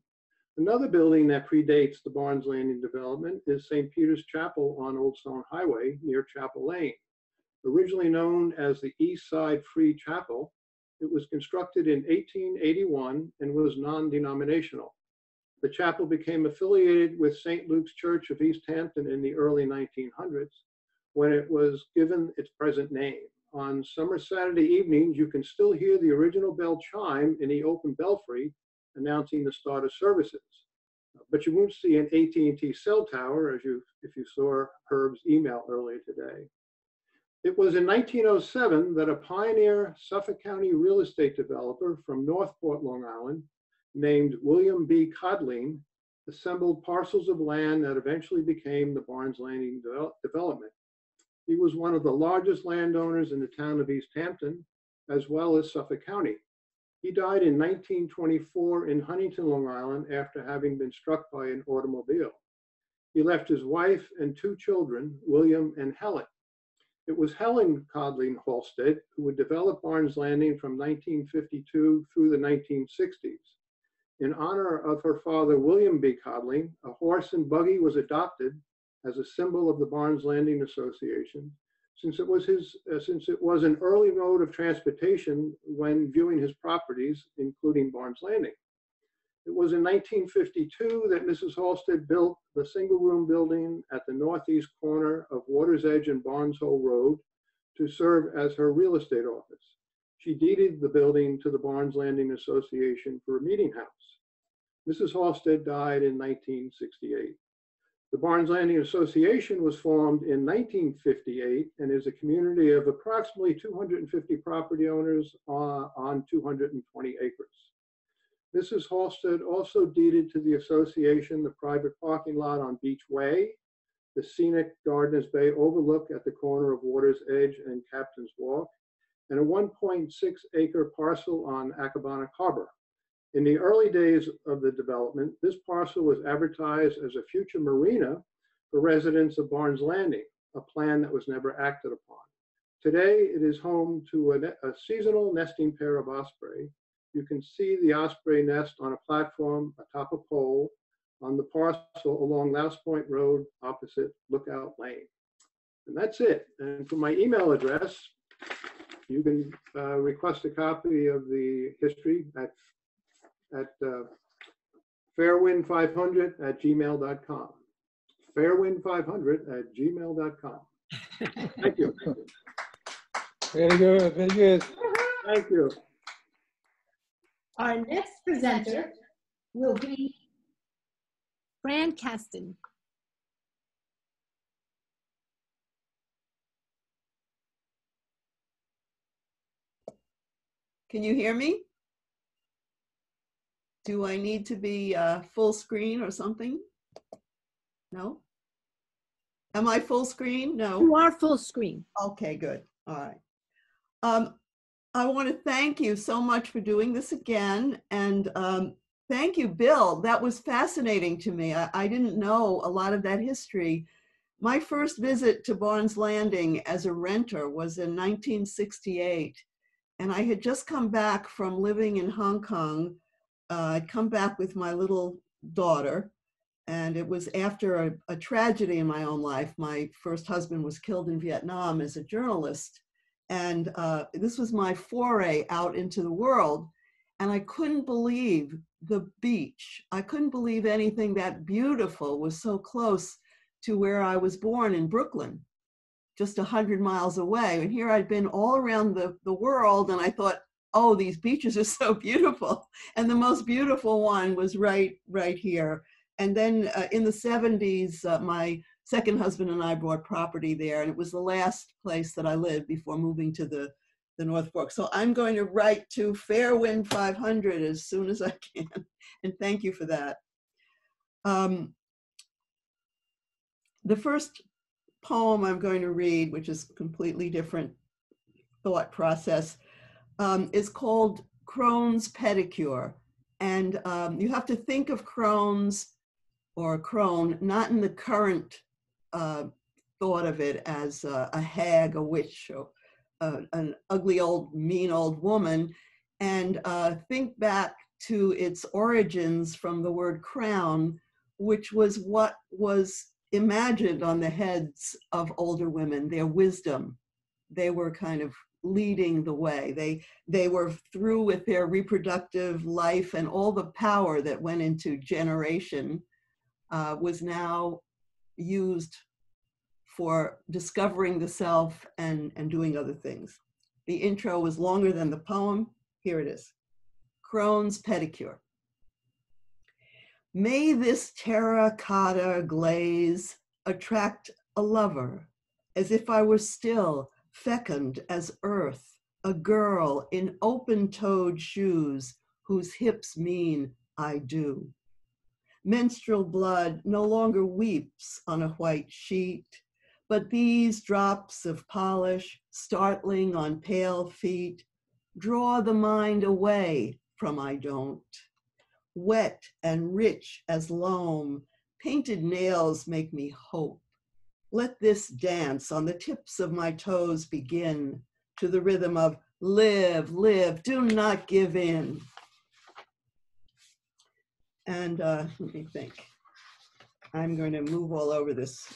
Another building that predates the Barnes Landing development is St. Peter's Chapel on Old Stone Highway near Chapel Lane. Originally known as the East Side Free Chapel, it was constructed in 1881 and was non-denominational. The chapel became affiliated with St. Luke's Church of East Hampton in the early 1900s, when it was given its present name. On summer Saturday evenings, you can still hear the original bell chime in the open belfry announcing the start of services. But you won't see an AT&T cell tower if you saw Herb's email earlier today. It was in 1907 that a pioneer Suffolk County real estate developer from Northport, Long Island, named William B. Codling, assembled parcels of land that eventually became the Barnes Landing development. He was one of the largest landowners in the town of East Hampton, as well as Suffolk County. He died in 1924 in Huntington, Long Island, after having been struck by an automobile. He left his wife and 2 children, William and Helen. It was Helen Codling Halstead who would develop Barnes Landing from 1952 through the 1960s. In honor of her father, William B. Codling, a horse and buggy was adopted as a symbol of the Barnes Landing Association, since it was an early mode of transportation when viewing his properties, including Barnes Landing. It was in 1952 that Mrs. Halstead built the single-room building at the northeast corner of Waters Edge and Barnes Hole Road to serve as her real estate office. She deeded the building to the Barnes Landing Association for a meeting house. Mrs. Halstead died in 1968. The Barnes Landing Association was formed in 1958 and is a community of approximately 250 property owners on 220 acres. Mrs. Halstead also deeded to the association the private parking lot on Beach Way, the scenic Gardeners Bay overlook at the corner of Waters Edge and Captain's Walk, and a 1.6-acre parcel on Accabonac Harbor. In the early days of the development, this parcel was advertised as a future marina for residents of Barnes Landing, a plan that was never acted upon. Today, it is home to a seasonal nesting pair of osprey. You can see the osprey nest on a platform atop a pole on the parcel along Louse Point Road opposite Lookout Lane. And that's it. And for my email address, you can request a copy of the history at fairwind500@gmail.com. Fairwind500@gmail.com. Thank you. Very good, very good. Thank you. Our next presenter will be Fran Kasten. Can you hear me? Do I need to be full screen or something? No? Am I full screen? No. You are full screen. Okay, good. All right. I want to thank you so much for doing this again. And thank you, Bill. That was fascinating to me. I didn't know a lot of that history. My first visit to Barnes Landing as a renter was in 1968. And I had just come back from living in Hong Kong. I'd come back with my little daughter. And it was after a tragedy in my own life. My first husband was killed in Vietnam as a journalist. And this was my foray out into the world. And I couldn't believe the beach. I couldn't believe anything that beautiful was so close to where I was born in Brooklyn, just 100 miles away. And here I'd been all around the world, and I thought, oh, these beaches are so beautiful. And the most beautiful one was right here. And then in the 70s, my second husband and I bought property there, and it was the last place that I lived before moving to the North Fork. So I'm going to write to Fairwind 500 as soon as I can, and thank you for that. The first poem I'm going to read, which is a completely different thought process, is called Crone's Pedicure. And you have to think of Crone's or crone, not in the current thought of it as a hag, a witch, or an ugly old, mean old woman, and think back to its origins from the word crown, which was what was imagined on the heads of older women, their wisdom. They were kind of leading the way. They were through with their reproductive life, and all the power that went into generation was now used for discovering the self and doing other things. The intro was longer than the poem. Here it is. Crone's Pedicure. May this terracotta glaze attract a lover, as if I were still fecund as earth, a girl in open-toed shoes whose hips mean I do. Menstrual blood no longer weeps on a white sheet, but these drops of polish, startling on pale feet, draw the mind away from I don't. Wet and rich as loam, painted nails make me hope. Let this dance on the tips of my toes begin to the rhythm of live, live, do not give in. And let me think. I'm going to move all over this,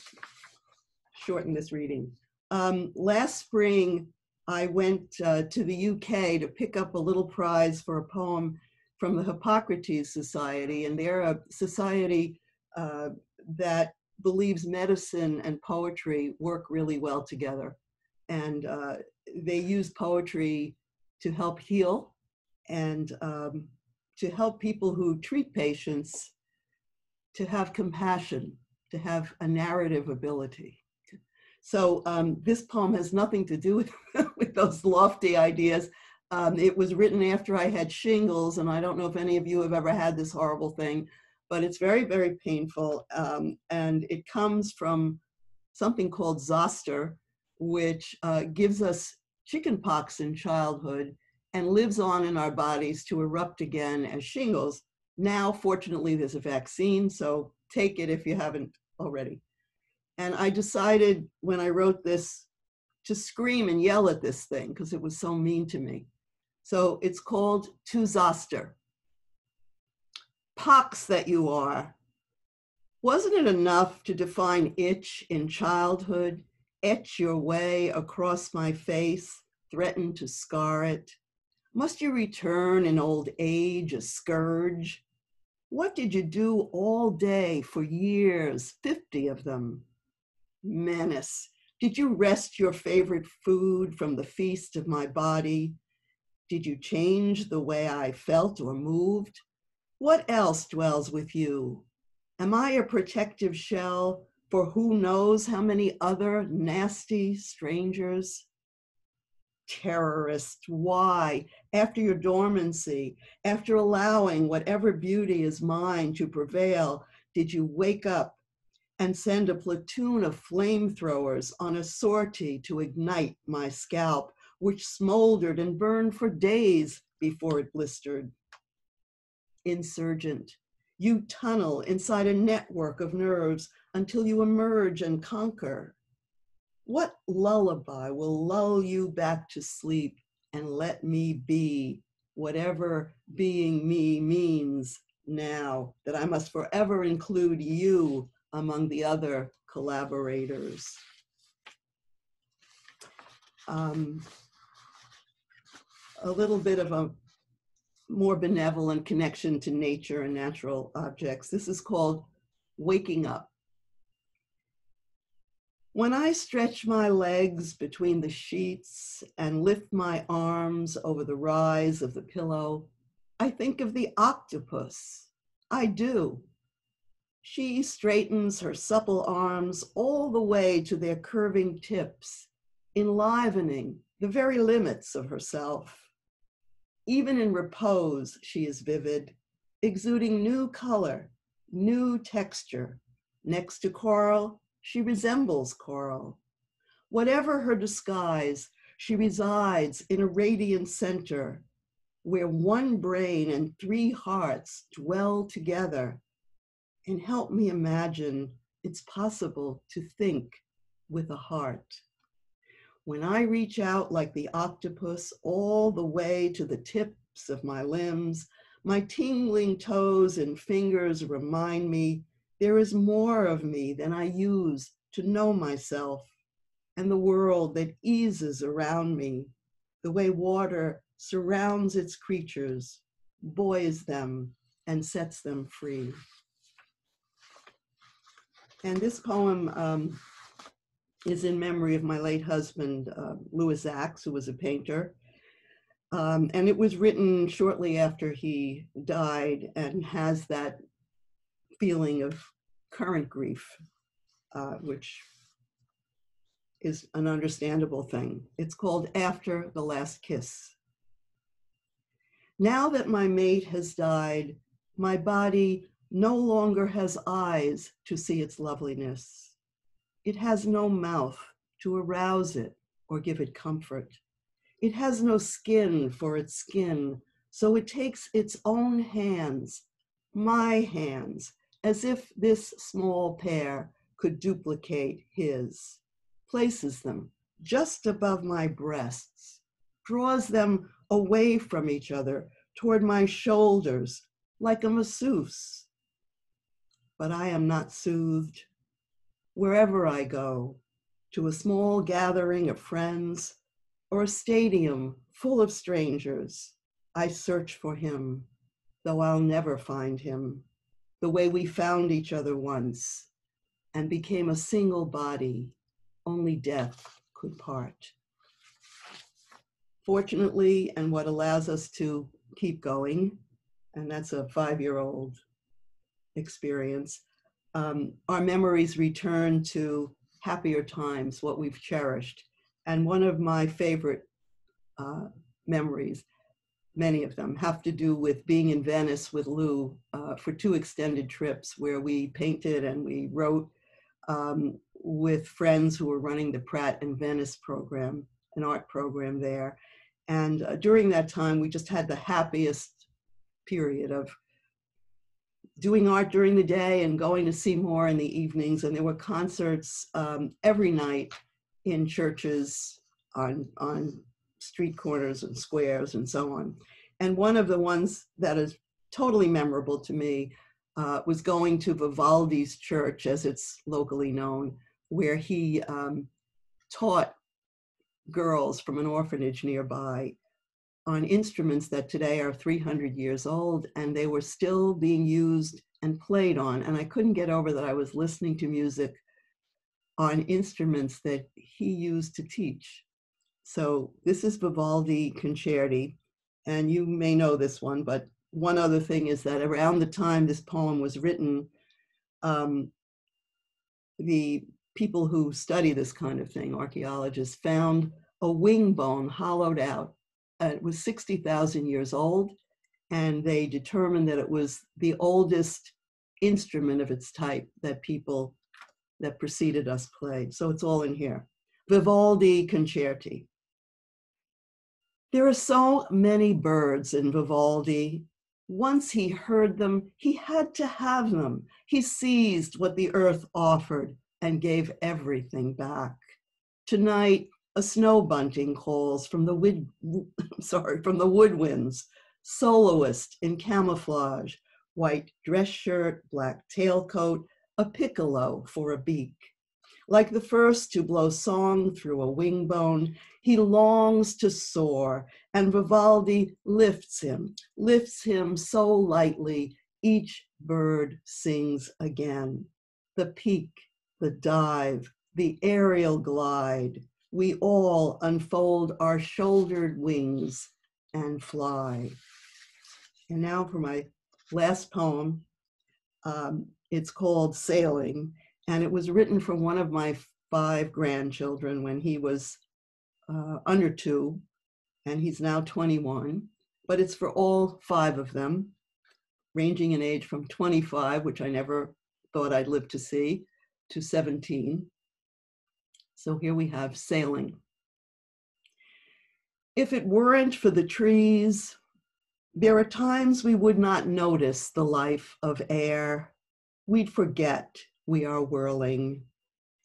shorten this reading. Last spring, I went to the UK to pick up a little prize for a poem from the Hippocrates Society, and they're a society that believes medicine and poetry work really well together. And they use poetry to help heal and to help people who treat patients to have compassion, to have a narrative ability. So this poem has nothing to do with those lofty ideas. It was written after I had shingles, and I don't know if any of you have ever had this horrible thing, but it's very, very painful. And it comes from something called zoster, which gives us chickenpox in childhood and lives on in our bodies to erupt again as shingles. Now, fortunately, there's a vaccine, so take it if you haven't already. And I decided when I wrote this to scream and yell at this thing because it was so mean to me. So it's called To Zoster. Pox that you are. Wasn't it enough to define itch in childhood, etch your way across my face, threaten to scar it? Must you return in old age a scourge? What did you do all day for years, 50 of them? Menace, did you wrest your favorite food from the feast of my body? Did you change the way I felt or moved? What else dwells with you? Am I a protective shell for who knows how many other nasty strangers? Terrorist, why? After your dormancy, after allowing whatever beauty is mine to prevail, did you wake up and send a platoon of flamethrowers on a sortie to ignite my scalp, which smoldered and burned for days before it blistered? Insurgent, you tunnel inside a network of nerves until you emerge and conquer. What lullaby will lull you back to sleep and let me be, whatever being me means now, that I must forever include you among the other collaborators? A little bit of a more benevolent connection to nature and natural objects. This is called Waking Up. When I stretch my legs between the sheets and lift my arms over the rise of the pillow, I think of the octopus. I do. She straightens her supple arms all the way to their curving tips, enlivening the very limits of herself. Even in repose, she is vivid, exuding new color, new texture. Next to coral, she resembles coral. Whatever her disguise, she resides in a radiant center where one brain and three hearts dwell together and help me imagine it's possible to think with a heart. When I reach out like the octopus all the way to the tips of my limbs, my tingling toes and fingers remind me there is more of me than I use to know myself and the world that eases around me, the way water surrounds its creatures, buoys them, and sets them free. And this poem is in memory of my late husband, Louis Sachs, who was a painter. And it was written shortly after he died and has that feeling of current grief, which is an understandable thing. It's called After the Last Kiss. Now that my mate has died, my body no longer has eyes to see its loveliness. It has no mouth to arouse it or give it comfort. It has no skin for its skin, so it takes its own hands, my hands, as if this small pair could duplicate his, places them just above my breasts, draws them away from each other toward my shoulders like a masseuse. But I am not soothed. Wherever I go, to a small gathering of friends or a stadium full of strangers, I search for him, though I'll never find him, the way we found each other once and became a single body, only death could part. Fortunately, and what allows us to keep going, and that's a 5-year-old experience, our memories return to happier times, what we've cherished. And one of my favorite memories, many of them, have to do with being in Venice with Lou for 2 extended trips where we painted and we wrote. with friends who were running the Pratt and Venice program, an art program there. And during that time, we just had the happiest period of doing art during the day and going to see more in the evenings. And there were concerts every night in churches, on street corners and squares and so on. And one of the ones that is totally memorable to me was going to Vivaldi's church, as it's locally known, where he taught girls from an orphanage nearby on instruments that today are 300 years old, and they were still being used and played on. And I couldn't get over that I was listening to music on instruments that he used to teach. So this is Vivaldi Concerti, and you may know this one, but one other thing is that around the time this poem was written, the people who study this kind of thing, archaeologists, found a wing bone hollowed out. It was 60,000 years old, and they determined that it was the oldest instrument of its type that people that preceded us played. So it's all in here. Vivaldi Concerti. There are so many birds in Vivaldi. Once he heard them, he had to have them. He seized what the earth offered and gave everything back. Tonight, a snow bunting calls from the woodwinds, soloist in camouflage, white dress shirt, black tailcoat, a piccolo for a beak. Like the first to blow song through a wing bone, he longs to soar, and Vivaldi lifts him so lightly, each bird sings again. The peak, the dive, the aerial glide, we all unfold our shouldered wings and fly. And now for my last poem. It's called Sailing, and it was written for one of my 5 grandchildren when he was under 2, and he's now 21, but it's for all 5 of them, ranging in age from 25, which I never thought I'd live to see, to 17. So here we have Sailing. If it weren't for the trees, there are times we would not notice the life of air. We'd forget we are whirling.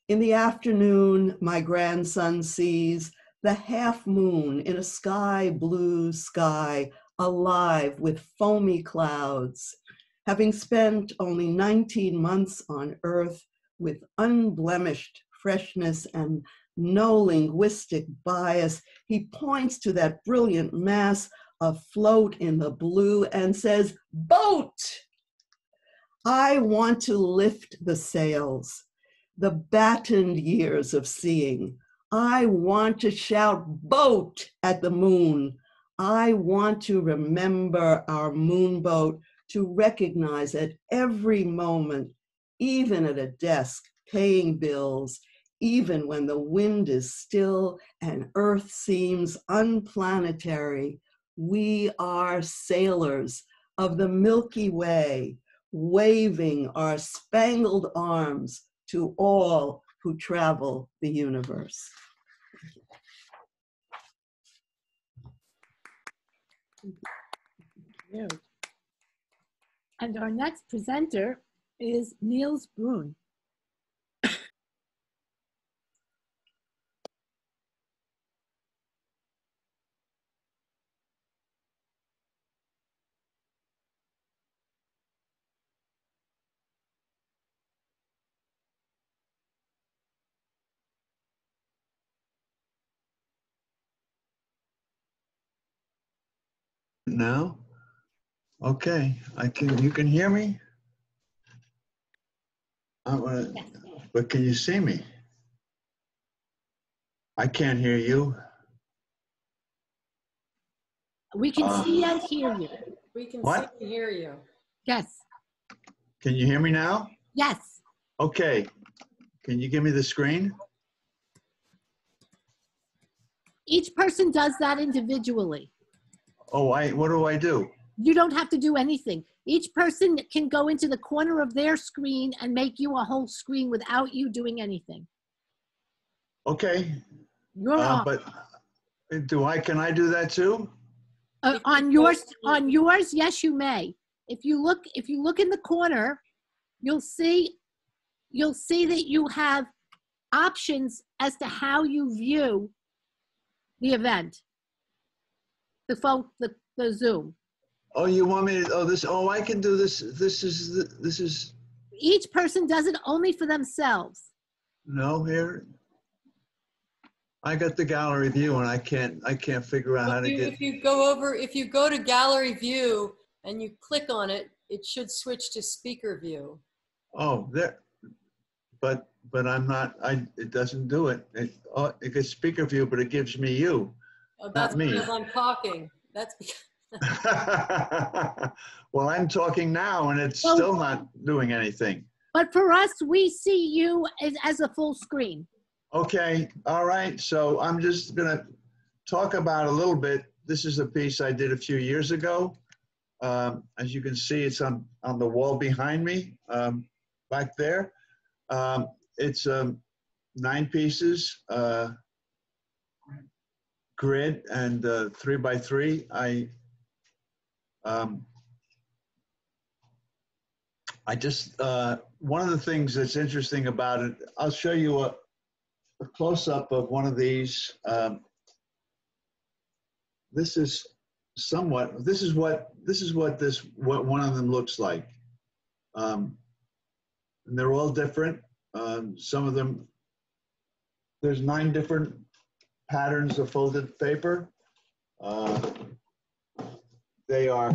In the afternoon, my grandson sees the half moon in a sky blue sky, alive with foamy clouds. Having spent only 19 months on Earth with unblemished freshness and no linguistic bias, he points to that brilliant mass afloat in the blue and says, "Boat!" I want to lift the sails, the battened years of seeing. I want to shout boat at the moon. I want to remember our moon boat, to recognize at every moment, even at a desk paying bills, even when the wind is still and Earth seems unplanetary. We are sailors of the Milky Way, waving our spangled arms to all who travel the universe. Thank you. And our next presenter is Niels Brun. Now, okay, you can hear me? But can you see me? I can't hear you. We can see and hear you. We can see and hear you. Yes. Can you hear me now? Yes. Okay, can you give me the screen? Each person does that individually. Oh, what do I do? You don't have to do anything. Each person can go into the corner of their screen and make you a whole screen without you doing anything. Okay. You're on. But can I do that too? On yours, yes, you may. If you look in the corner, you'll see that you have options as to how you view the event, the Zoom. Oh, you want me to, I can do this. This is. Each person does it only for themselves. No, here. I got the gallery view and I can't figure out how to get. If you go to gallery view and you click on it, it should switch to speaker view. Oh, there, but I'm not, it doesn't do it. It gets speaker view, but it gives me you. Oh, that's not me. Because I'm talking. That's because. Well, I'm talking now and it's still not doing anything. But for us, we see you as a full screen. Okay, all right, so I'm just gonna talk about a little bit. This is a piece I did a few years ago. As you can see, it's on the wall behind me, back there. It's 9 pieces. Grid and 3 by 3. I just, one of the things that's interesting about it, I'll show you a close-up of one of these. This is what one of them looks like. And they're all different. Some of them, there's 9 different patterns of folded paper. They are,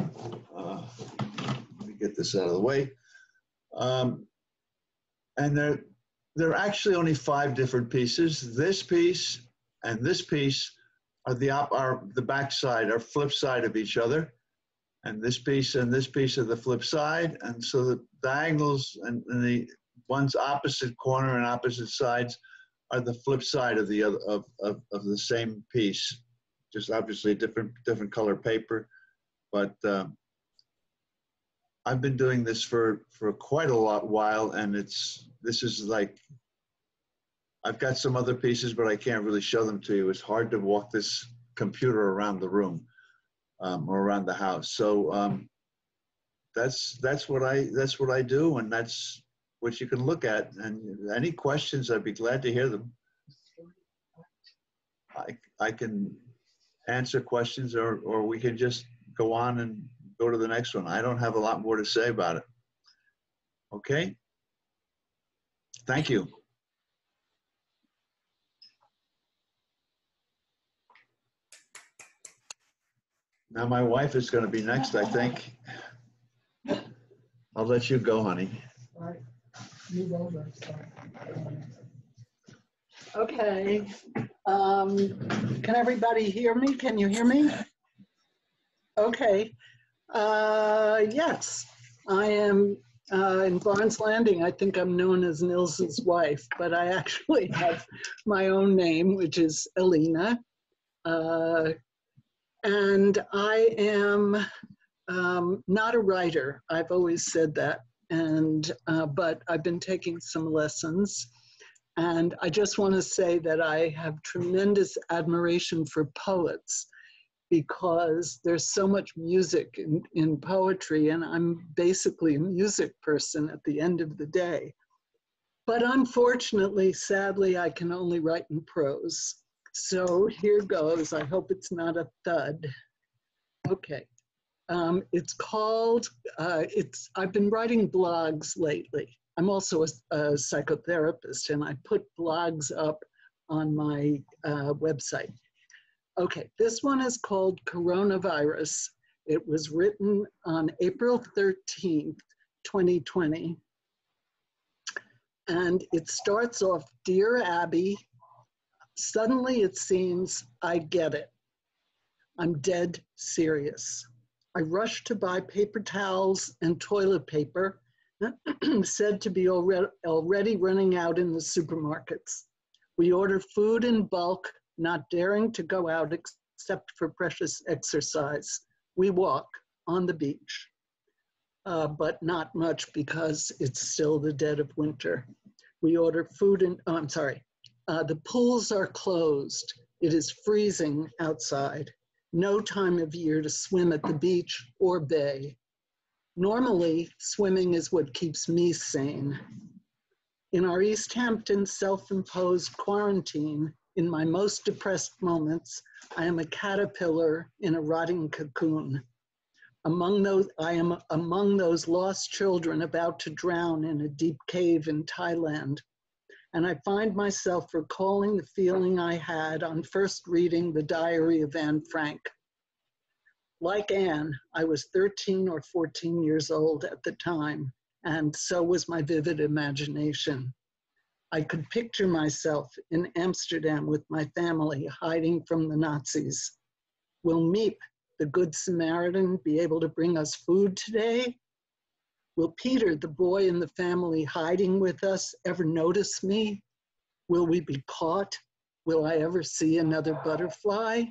let me get this out of the way. And there are actually only 5 different pieces. This piece and this piece are the back side, or flip side of each other. And this piece are the flip side. And so the diagonals and the one's opposite corner and opposite sides are the flip side of the other, of the same piece, just obviously different color paper. But I've been doing this for quite a while, and this is like, I've got some other pieces, but I can't really show them to you. It's hard to walk this computer around the room or around the house. So that's what I do, and that's which you can look at, and any questions, I'd be glad to hear them. I can answer questions, or we can just go on and go to the next one. I don't have a lot more to say about it. Okay, thank you. Now my wife is gonna be next, I think. I'll let you go, honey. All right. Move over. Okay. Can everybody hear me? Can you hear me? Okay. Yes, I am in Barnes Landing. I think I'm known as Nils's wife, but I actually have my own name, which is Alina. And I am not a writer. I've always said that. And but I've been taking some lessons, and I just want to say that I have tremendous admiration for poets, because there's so much music in poetry, and I'm basically a music person at the end of the day. But unfortunately, sadly, I can only write in prose. So here goes. I hope it's not a thud. Okay. It's called, I've been writing blogs lately. I'm also a psychotherapist, and I put blogs up on my website. Okay, this one is called Coronavirus. It was written on April 13th, 2020. And it starts off, "Dear Abby, suddenly it seems I get it. I'm dead serious. I rushed to buy paper towels and toilet paper, said to be already running out in the supermarkets. We order food in bulk, not daring to go out except for precious exercise. We walk on the beach, but not much because it's still the dead of winter. We order food and, oh, I'm sorry, the pools are closed. It is freezing outside. No time of year to swim at the beach or bay. Normally, swimming is what keeps me sane. In our East Hampton self-imposed quarantine, in my most depressed moments, I am a caterpillar in a rotting cocoon. I am among those lost children about to drown in a deep cave in Thailand. And I find myself recalling the feeling I had on first reading the diary of Anne Frank. Like Anne, I was 13 or 14 years old at the time, and so was my vivid imagination. I could picture myself in Amsterdam with my family hiding from the Nazis. Will Meep, the Good Samaritan, be able to bring us food today? Will Peter, the boy in the family hiding with us, ever notice me? Will we be caught? Will I ever see another butterfly?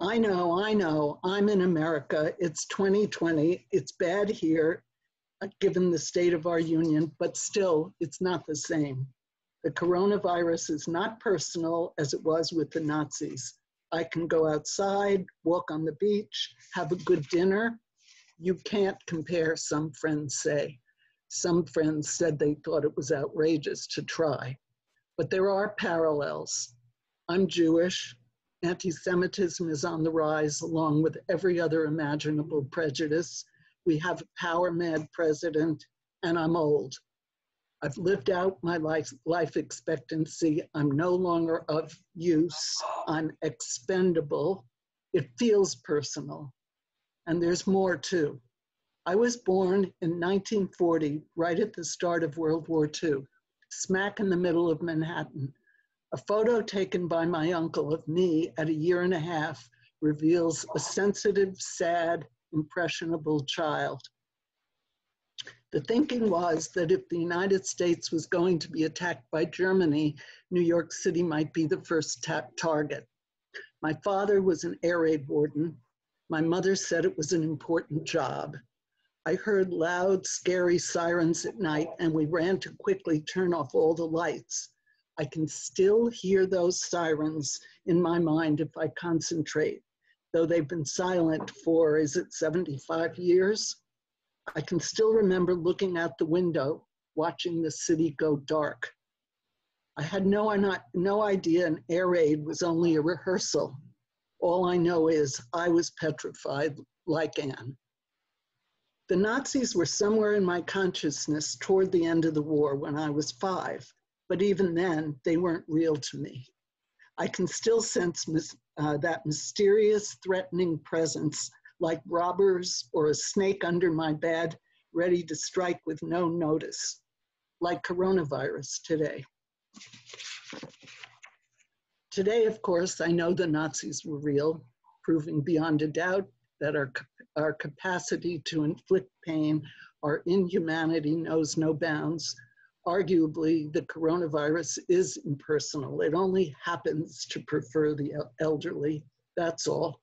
I know, I'm in America. It's 2020. It's bad here, given the state of our union, but still, it's not the same. The coronavirus is not personal as it was with the Nazis. I can go outside, walk on the beach, have a good dinner. You can't compare, some friends say. Some friends said they thought it was outrageous to try. But there are parallels. I'm Jewish. Anti-Semitism is on the rise along with every other imaginable prejudice. We have a power-mad president, and I'm old. I've lived out my life expectancy. I'm no longer of use. I'm expendable. It feels personal. And there's more too. I was born in 1940, right at the start of World War II, smack in the middle of Manhattan. A photo taken by my uncle of me at 1.5 years reveals a sensitive, sad, impressionable child. The thinking was that if the United States was going to be attacked by Germany, New York City might be the first target. My father was an air raid warden. My mother said it was an important job. I heard loud, scary sirens at night, and we ran to quickly turn off all the lights. I can still hear those sirens in my mind if I concentrate, though they've been silent for, is it 75 years? I can still remember looking out the window, watching the city go dark. I had no idea an air raid was only a rehearsal. All I know is I was petrified like Anne. The Nazis were somewhere in my consciousness toward the end of the war when I was 5, but even then they weren't real to me. I can still sense that mysterious, threatening presence like robbers or a snake under my bed, ready to strike with no notice, like coronavirus today. Today, of course, I know the Nazis were real, proving beyond a doubt that our capacity to inflict pain, our inhumanity knows no bounds. Arguably, the coronavirus is impersonal. It only happens to prefer the elderly, that's all.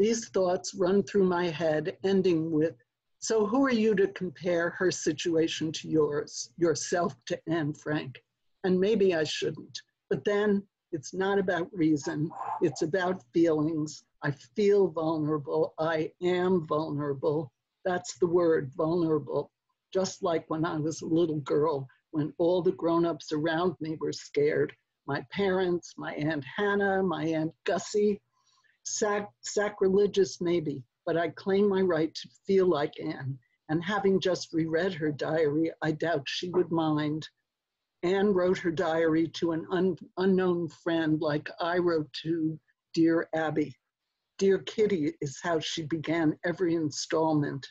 These thoughts run through my head, ending with, so who are you to compare her situation to yours, yourself to Anne Frank? And maybe I shouldn't, but then, it's not about reason, it's about feelings. I feel vulnerable, I am vulnerable. That's the word, vulnerable. Just like when I was a little girl, when all the grown-ups around me were scared. My parents, my Aunt Hannah, my Aunt Gussie. Sacrilegious maybe, but I claim my right to feel like Anne. And having just reread her diary, I doubt she would mind. Anne wrote her diary to an unknown friend like I wrote to Dear Abby. Dear Kitty is how she began every installment.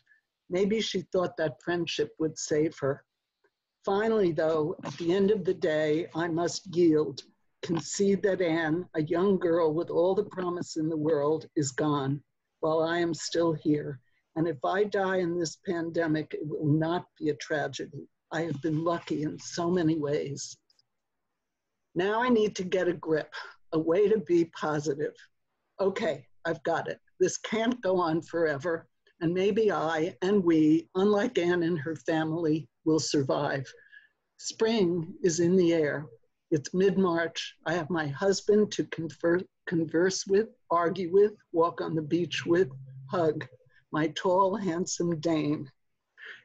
Maybe she thought that friendship would save her. Finally, though, at the end of the day, I must yield, concede that Anne, a young girl with all the promise in the world, is gone, while I am still here. And if I die in this pandemic, it will not be a tragedy. I have been lucky in so many ways. Now I need to get a grip, a way to be positive. Okay, I've got it. This can't go on forever, and maybe I and we, unlike Anne and her family, will survive. Spring is in the air. It's mid-March. I have my husband to converse with, argue with, walk on the beach with, hug, my tall, handsome Dane.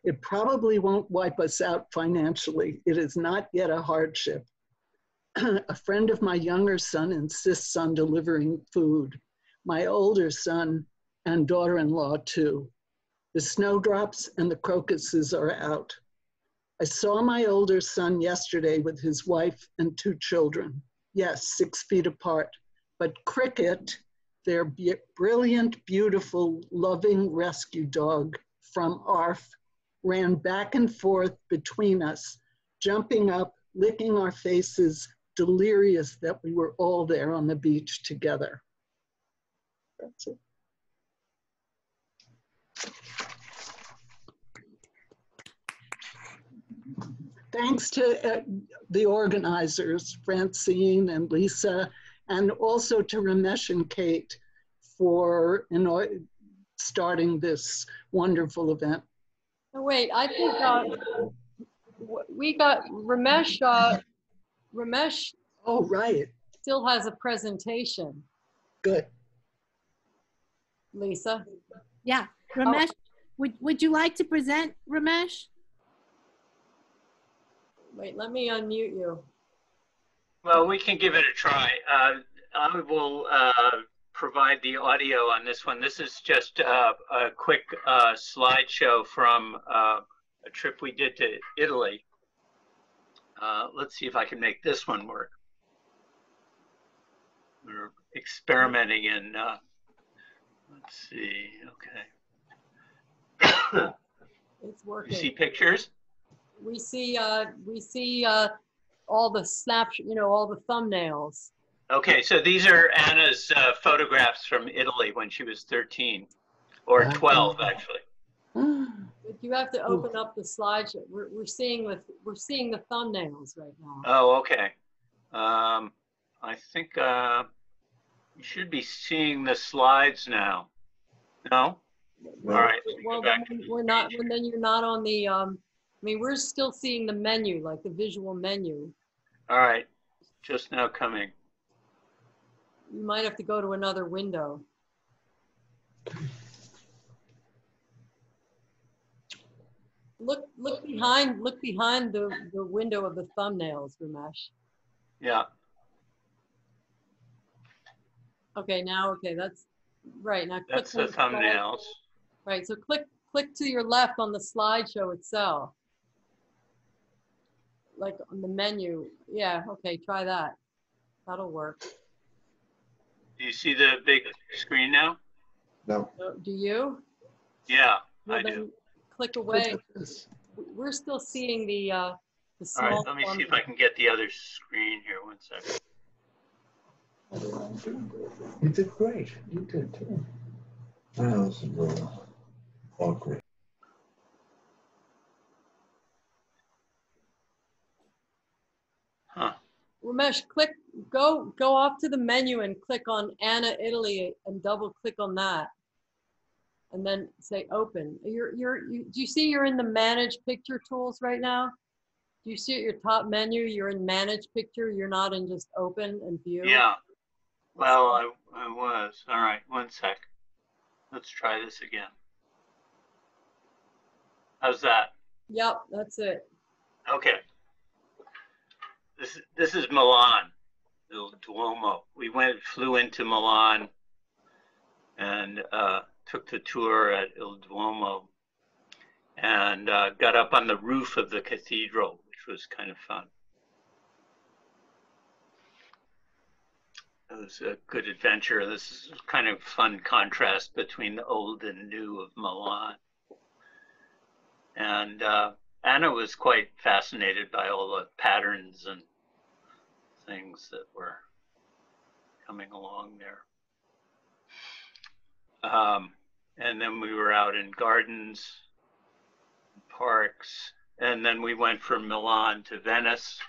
It probably won't wipe us out financially. It is not yet a hardship. A friend of my younger son insists on delivering food. My older son and daughter-in-law too. The snowdrops and the crocuses are out. I saw my older son yesterday with his wife and two children. Yes, 6 feet apart, but Cricket, their brilliant, beautiful, loving rescue dog from ARF, ran back and forth between us, jumping up, licking our faces, delirious that we were all there on the beach together. That's it. Thanks to the organizers, Francine and Lisa, and also to Ramesh and Kate for starting this wonderful event. Oh, wait, I think we got Ramesh. Ramesh. Oh, right. Still has a presentation. Good. Lisa. Yeah, Ramesh. Oh. Would you like to present, Ramesh? Wait, let me unmute you. Well, we can give it a try. I will provide the audio on this one. This is just a quick slideshow from a trip we did to Italy. Let's see if I can make this one work. We're experimenting in, let's see, okay. It's working. You see pictures? We see all the snapshots, you know, all the thumbnails. Okay, so these are Anna's photographs from Italy when she was 13, or 12 actually. But you have to open up the slideshow. We're seeing the thumbnails right now. Oh, okay. I think you should be seeing the slides now. No. Well, all right. Well, then we're not. Well, then you're not on the. I mean, we're still seeing the menu, like the visual menu. All right, just now coming. You might have to go to another window. Look behind the window of the thumbnails, Ramesh. Yeah. Okay, now, okay, that's right. Now that's click the thumbnails. Right, so click to your left on the slideshow itself. Like on the menu. Yeah, okay, try that. That'll work. Do you see the big screen now? No. Do you? Yeah, well, I do. Click away. We're still seeing the small. All right, let me see if I can get the other screen here. 1 second. You did great. You did too. That was a little awkward. Huh. Ramesh, click, go off to the menu and click on Anna Italy and double click on that. And then say open. Do you see you're in the manage picture tools right now? Do you see at your top menu, you're in manage picture, you're not in just open and view? Yeah, well, I was. All right, 1 sec. Let's try this again. How's that? Yep, that's it. Okay. This is Milan, Il Duomo. We flew into Milan and took the tour at Il Duomo and got up on the roof of the cathedral, which was kind of fun. It was a good adventure. This is kind of fun contrast between the old and new of Milan. And Anna was quite fascinated by all the patterns and things that were coming along there. And then we were out in gardens, parks, and then we went from Milan to Venice.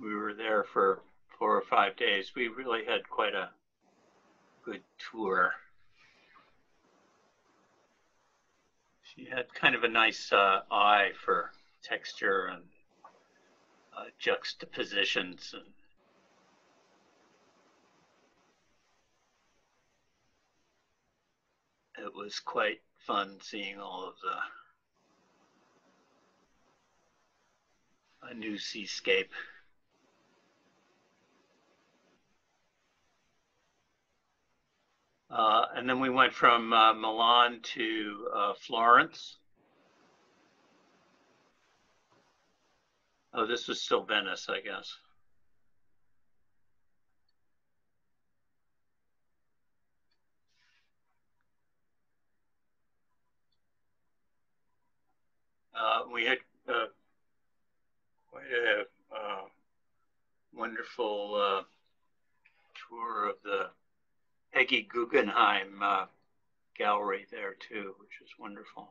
We were there for 4 or 5 days. We really had quite a good tour. She had kind of a nice eye for texture and juxtapositions. And it was quite fun seeing all of the new seascape. And then we went from Milan to Florence. Oh, this was still Venice, I guess. We had quite a wonderful tour of the Peggy Guggenheim gallery there too, which is wonderful.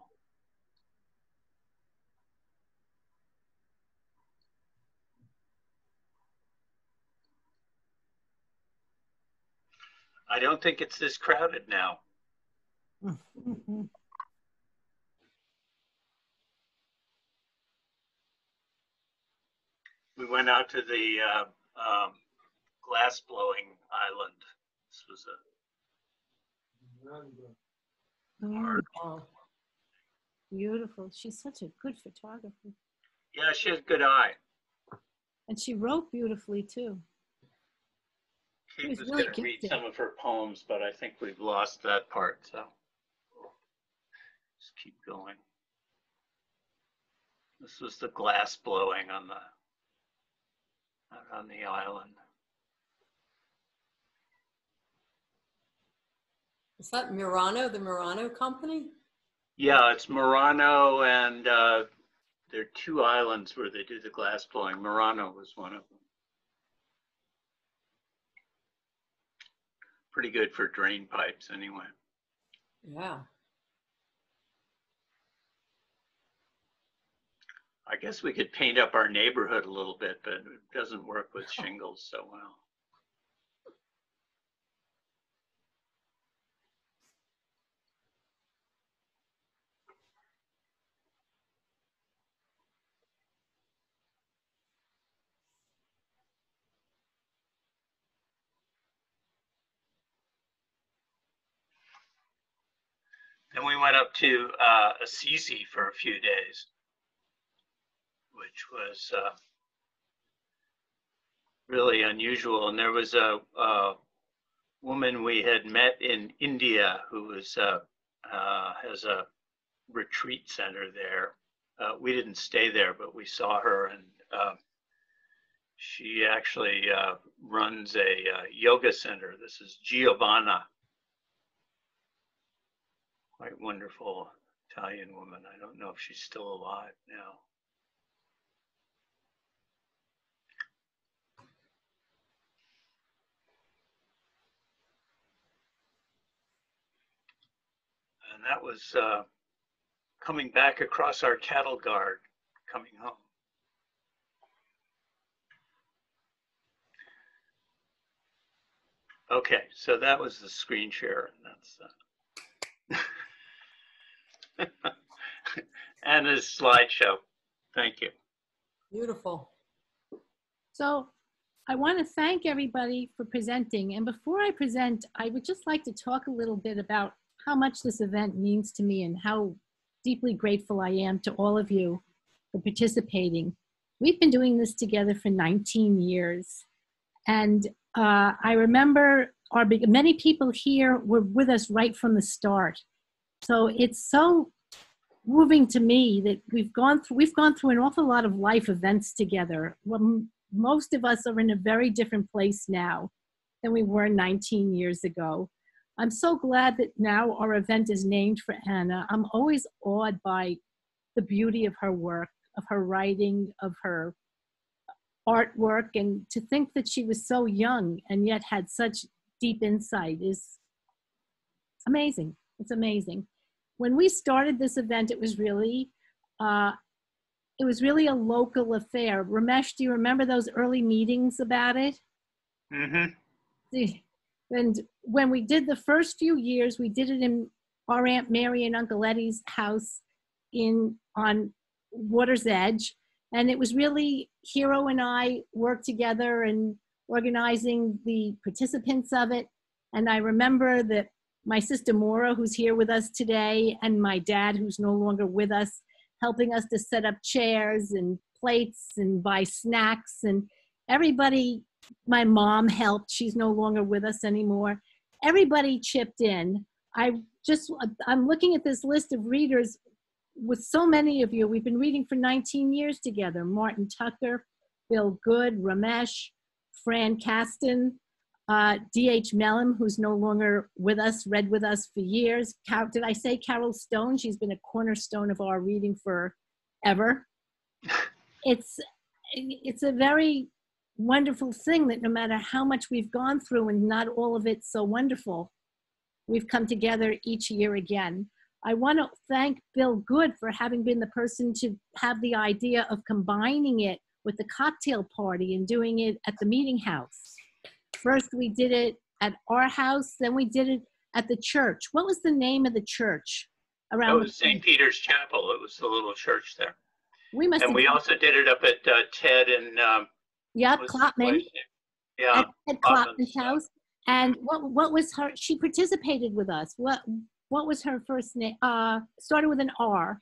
I don't think it's this crowded now. We went out to the glass blowing island. This was a beautiful. Beautiful. She's such a good photographer. Yeah, she has a good eye. And she wrote beautifully too. She was really going to read some of her poems, but I think we've lost that part, so we'll just keep going. This was the glass blowing on the out on the island. Is that Murano, the Murano company? Yeah, it's Murano, and there are two islands where they do the glass blowing. Murano was one of them. Pretty good for drain pipes anyway. Yeah. I guess we could paint up our neighborhood a little bit, but it doesn't work with shingles so well. Then we went up to Assisi for a few days, which was really unusual. And there was a woman we had met in India who was, has a retreat center there. We didn't stay there, but we saw her, and she actually runs a yoga center. This is Giovanna. Quite wonderful Italian woman. I don't know if she's still alive now. And that was coming back across our cattle guard, coming home. Okay, so that was the screen share, and that's and his slideshow. Thank you. Beautiful. So I want to thank everybody for presenting. And before I present, I would just like to talk a little bit about how much this event means to me and how deeply grateful I am to all of you for participating. We've been doing this together for 19 years. And I remember many people here were with us right from the start. So it's so moving to me that we've gone through an awful lot of life events together. Most of us are in a very different place now than we were 19 years ago. I'm so glad that now our event is named for Anna. I'm always awed by the beauty of her work, of her writing, of her artwork, and to think that she was so young and yet had such deep insight is amazing. It's amazing. When we started this event, it was really a local affair. Ramesh, do you remember those early meetings about it? Mm-hmm. And when we did the first few years, we did it in our Aunt Mary and Uncle Eddie's house on Waters Edge. And it was really Hero and I worked together and organizing the participants of it. And I remember that my sister Maura, who's here with us today, and my dad, who's no longer with us, helping us to set up chairs and plates and buy snacks. And everybody, my mom helped. She's no longer with us anymore. Everybody chipped in. I'm looking at this list of readers with so many of you. We've been reading for 19 years together. Martin Tucker, Bill Good, Ramesh, Fran Kasten, D.H. Mellum, who's no longer with us, read with us for years. Did I say Carol Stone? She's been a cornerstone of our reading forever. It's a very wonderful thing that no matter how much we've gone through, and not all of it's so wonderful, we've come together each year again. I want to thank Bill Good for having been the person to have the idea of combining it with the cocktail party and doing it at the meeting house. First, we did it at our house. Then we did it at the church. What was the name of the church? Around? It was St. Peter's Chapel. It was the little church there. We also did it up at Ted and... Yep, Klopman. Yeah, at Klopman's house. And what was her... She participated with us. What was her first name? Started with an R.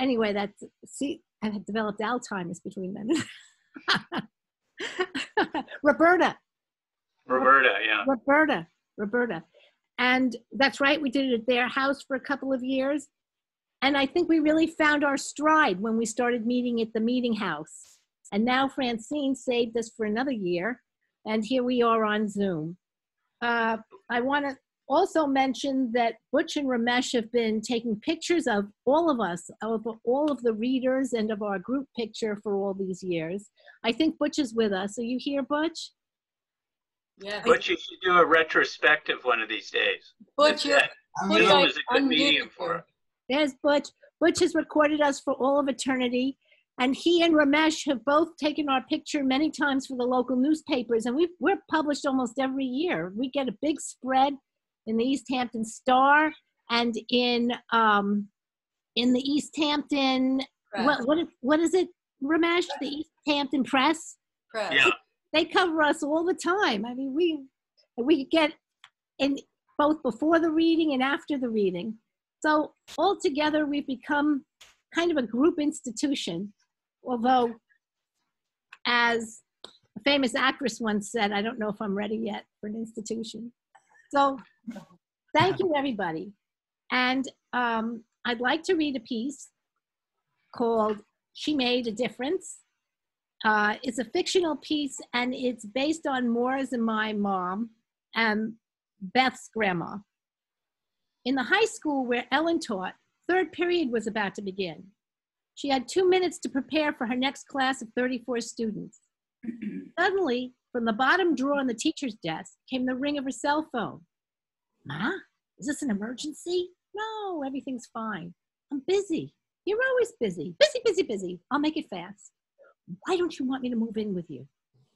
Anyway, that's... See, I had developed Alzheimer's between them. Roberta, yeah. Roberta. And that's right, we did it at their house for a couple of years. And I think we really found our stride when we started meeting at the meeting house. And now Francine saved us for another year. And here we are on Zoom. I want to also mention that Butch and Ramesh have been taking pictures of all of us, of all of the readers and of our group picture for all these years. I think Butch is with us. Are you here, Butch? Yeah. Butch, you should do a retrospective one of these days. Butch, Zoom is a good medium for it. There's Butch. Butch has recorded us for all of eternity, and he and Ramesh have both taken our picture many times for the local newspapers, and we're published almost every year. We get a big spread in the East Hampton Star and in the East Hampton, what is it, Ramesh? The East Hampton Press? Press. Yeah. They cover us all the time. I mean, we get in both before the reading and after the reading. So altogether, we've become kind of a group institution. Although, as a famous actress once said, I don't know if I'm ready yet for an institution. So thank you, everybody. And I'd like to read a piece called She Made a Difference. It's a fictional piece, and it's based on Maura's and my mom and Beth's grandma. In the high school where Ellen taught, third period was about to begin. She had 2 minutes to prepare for her next class of 34 students. Suddenly, from the bottom drawer on the teacher's desk came the ring of her cell phone. Ma, is this an emergency? No, everything's fine. I'm busy. You're always busy. Busy, busy, busy. I'll make it fast. Why don't you want me to move in with you?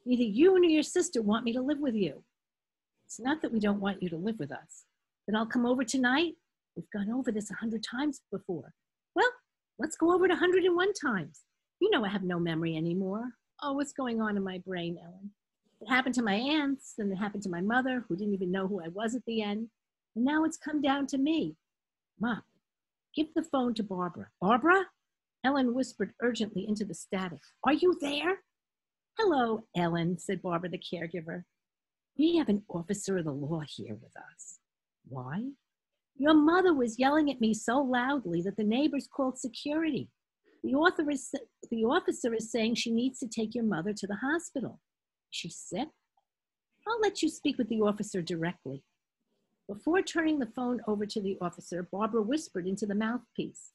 Neither you nor your sister want me to live with you. It's not that we don't want you to live with us. Then I'll come over tonight. We've gone over this 100 times before. Well, let's go over it 101 times. You know I have no memory anymore. Oh, what's going on in my brain, Ellen? It happened to my aunts, and it happened to my mother, who didn't even know who I was at the end. And now it's come down to me. Mom, give the phone to Barbara. Barbara? Ellen whispered urgently into the static. Are you there? Hello, Ellen, said Barbara, the caregiver. We have an officer of the law here with us. Why? Your mother was yelling at me so loudly that the neighbors called security. The officer is saying she needs to take your mother to the hospital. Is she sick? I'll let you speak with the officer directly. Before turning the phone over to the officer, Barbara whispered into the mouthpiece.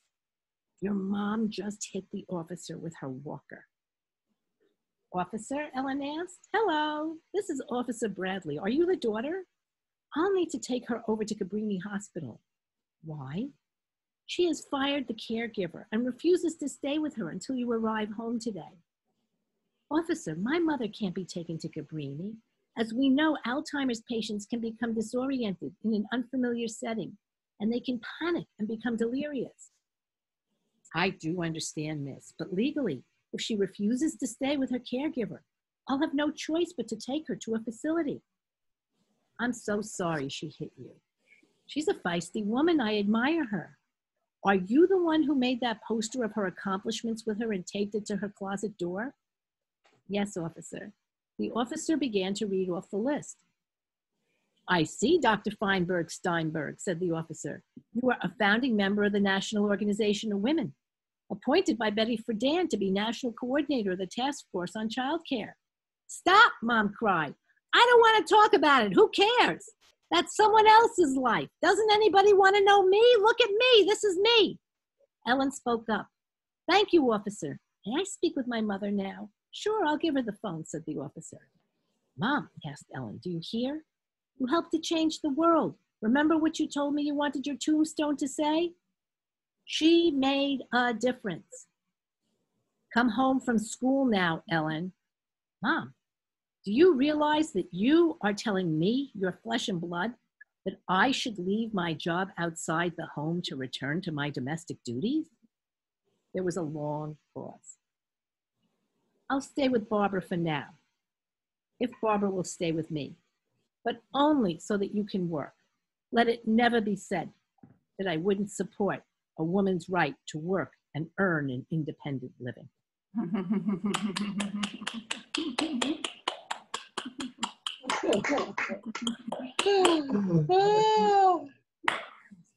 Your mom just hit the officer with her walker. Officer, Ellen asked. Hello, this is Officer Bradley. Are you the daughter? I'll need to take her over to Cabrini Hospital. Why? She has fired the caregiver and refuses to stay with her until you arrive home today. Officer, my mother can't be taken to Cabrini. As we know, Alzheimer's patients can become disoriented in an unfamiliar setting, and they can panic and become delirious. I do understand this, but legally, if she refuses to stay with her caregiver, I'll have no choice but to take her to a facility. I'm so sorry she hit you. She's a feisty woman. I admire her. Are you the one who made that poster of her accomplishments with her and taped it to her closet door? Yes, officer. The officer began to read off the list. I see, Dr. Feinberg Steinberg, said the officer. You are a founding member of the National Organization of Women, appointed by Betty Friedan to be national coordinator of the Task Force on Child Care. Stop, Mom cried. I don't want to talk about it. Who cares? That's someone else's life. Doesn't anybody want to know me? Look at me. This is me. Ellen spoke up. Thank you, officer. May I speak with my mother now? Sure, I'll give her the phone, said the officer. Mom, asked Ellen, do you hear? You helped to change the world. Remember what you told me you wanted your tombstone to say? She made a difference. Come home from school now, Ellen. Mom, do you realize that you are telling me, your flesh and blood, that I should leave my job outside the home to return to my domestic duties? There was a long pause. I'll stay with Barbara for now, if Barbara will stay with me, but only so that you can work. Let it never be said that I wouldn't support a woman's right to work and earn an independent living.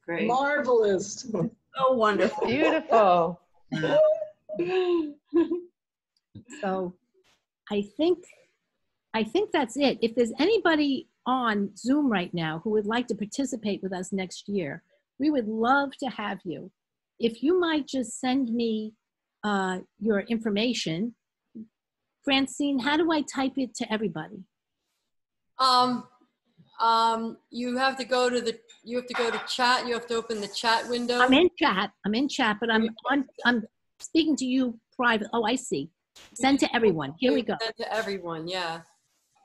Great. Marvelous. So wonderful. Beautiful. So I think that's it. If there's anybody on Zoom right now who would like to participate with us next year, we would love to have you. If you might just send me your information. Francine, how do I type it to everybody? You have to go to chat. You have to open the chat window. I'm in chat, but I'm speaking to you private. Oh, I see. Send to everyone. Here we go. Send to everyone, yeah.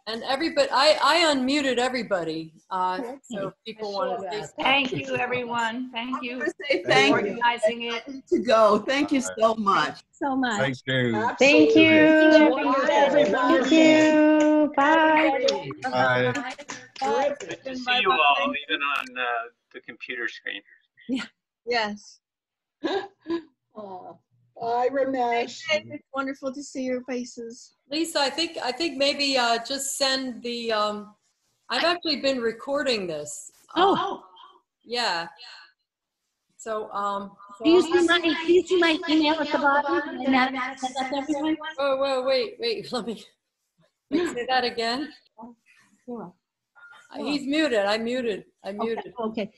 And everybody, I unmuted everybody. So if people want to say something. Thank you, everyone. Thank you. Thank you for organizing it. To go. Thank you so much. So much. Thank you. Thank you. Thank you. Bye. Bye. Bye. Good to see you all, even on the computer screen. Yeah. Yes. Oh. Bye, Ramesh. It's wonderful to see your faces. Lisa, I think maybe just send the, I've actually been recording this. Oh. Yeah. So, do you see my email at the bottom? And that's everyone. Oh, whoa, wait, let me say that again. Cool. He's muted, I muted. Okay.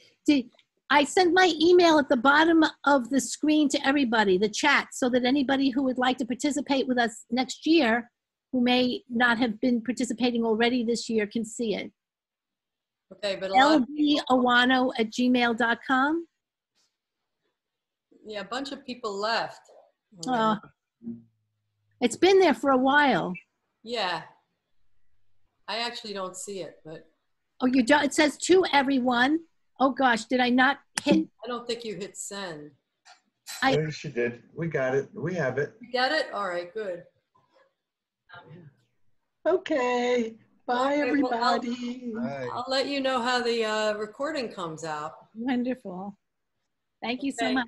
I send my email at the bottom of the screen to everybody, the chat, so that anybody who would like to participate with us next year, who may not have been participating already this year, can see it. Okay, but ldawano@gmail.com. Yeah, a bunch of people left. It's been there for a while. Yeah. I actually don't see it, but. Oh, you don't? It says to everyone. Oh gosh, did I not hit? I don't think you hit send. There she did. We got it. We have it. You got it? All right, good. Okay. Bye, everybody. Well, I'll let you know how the recording comes out. Wonderful. Thank you so much.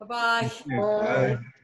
Bye-bye. Bye.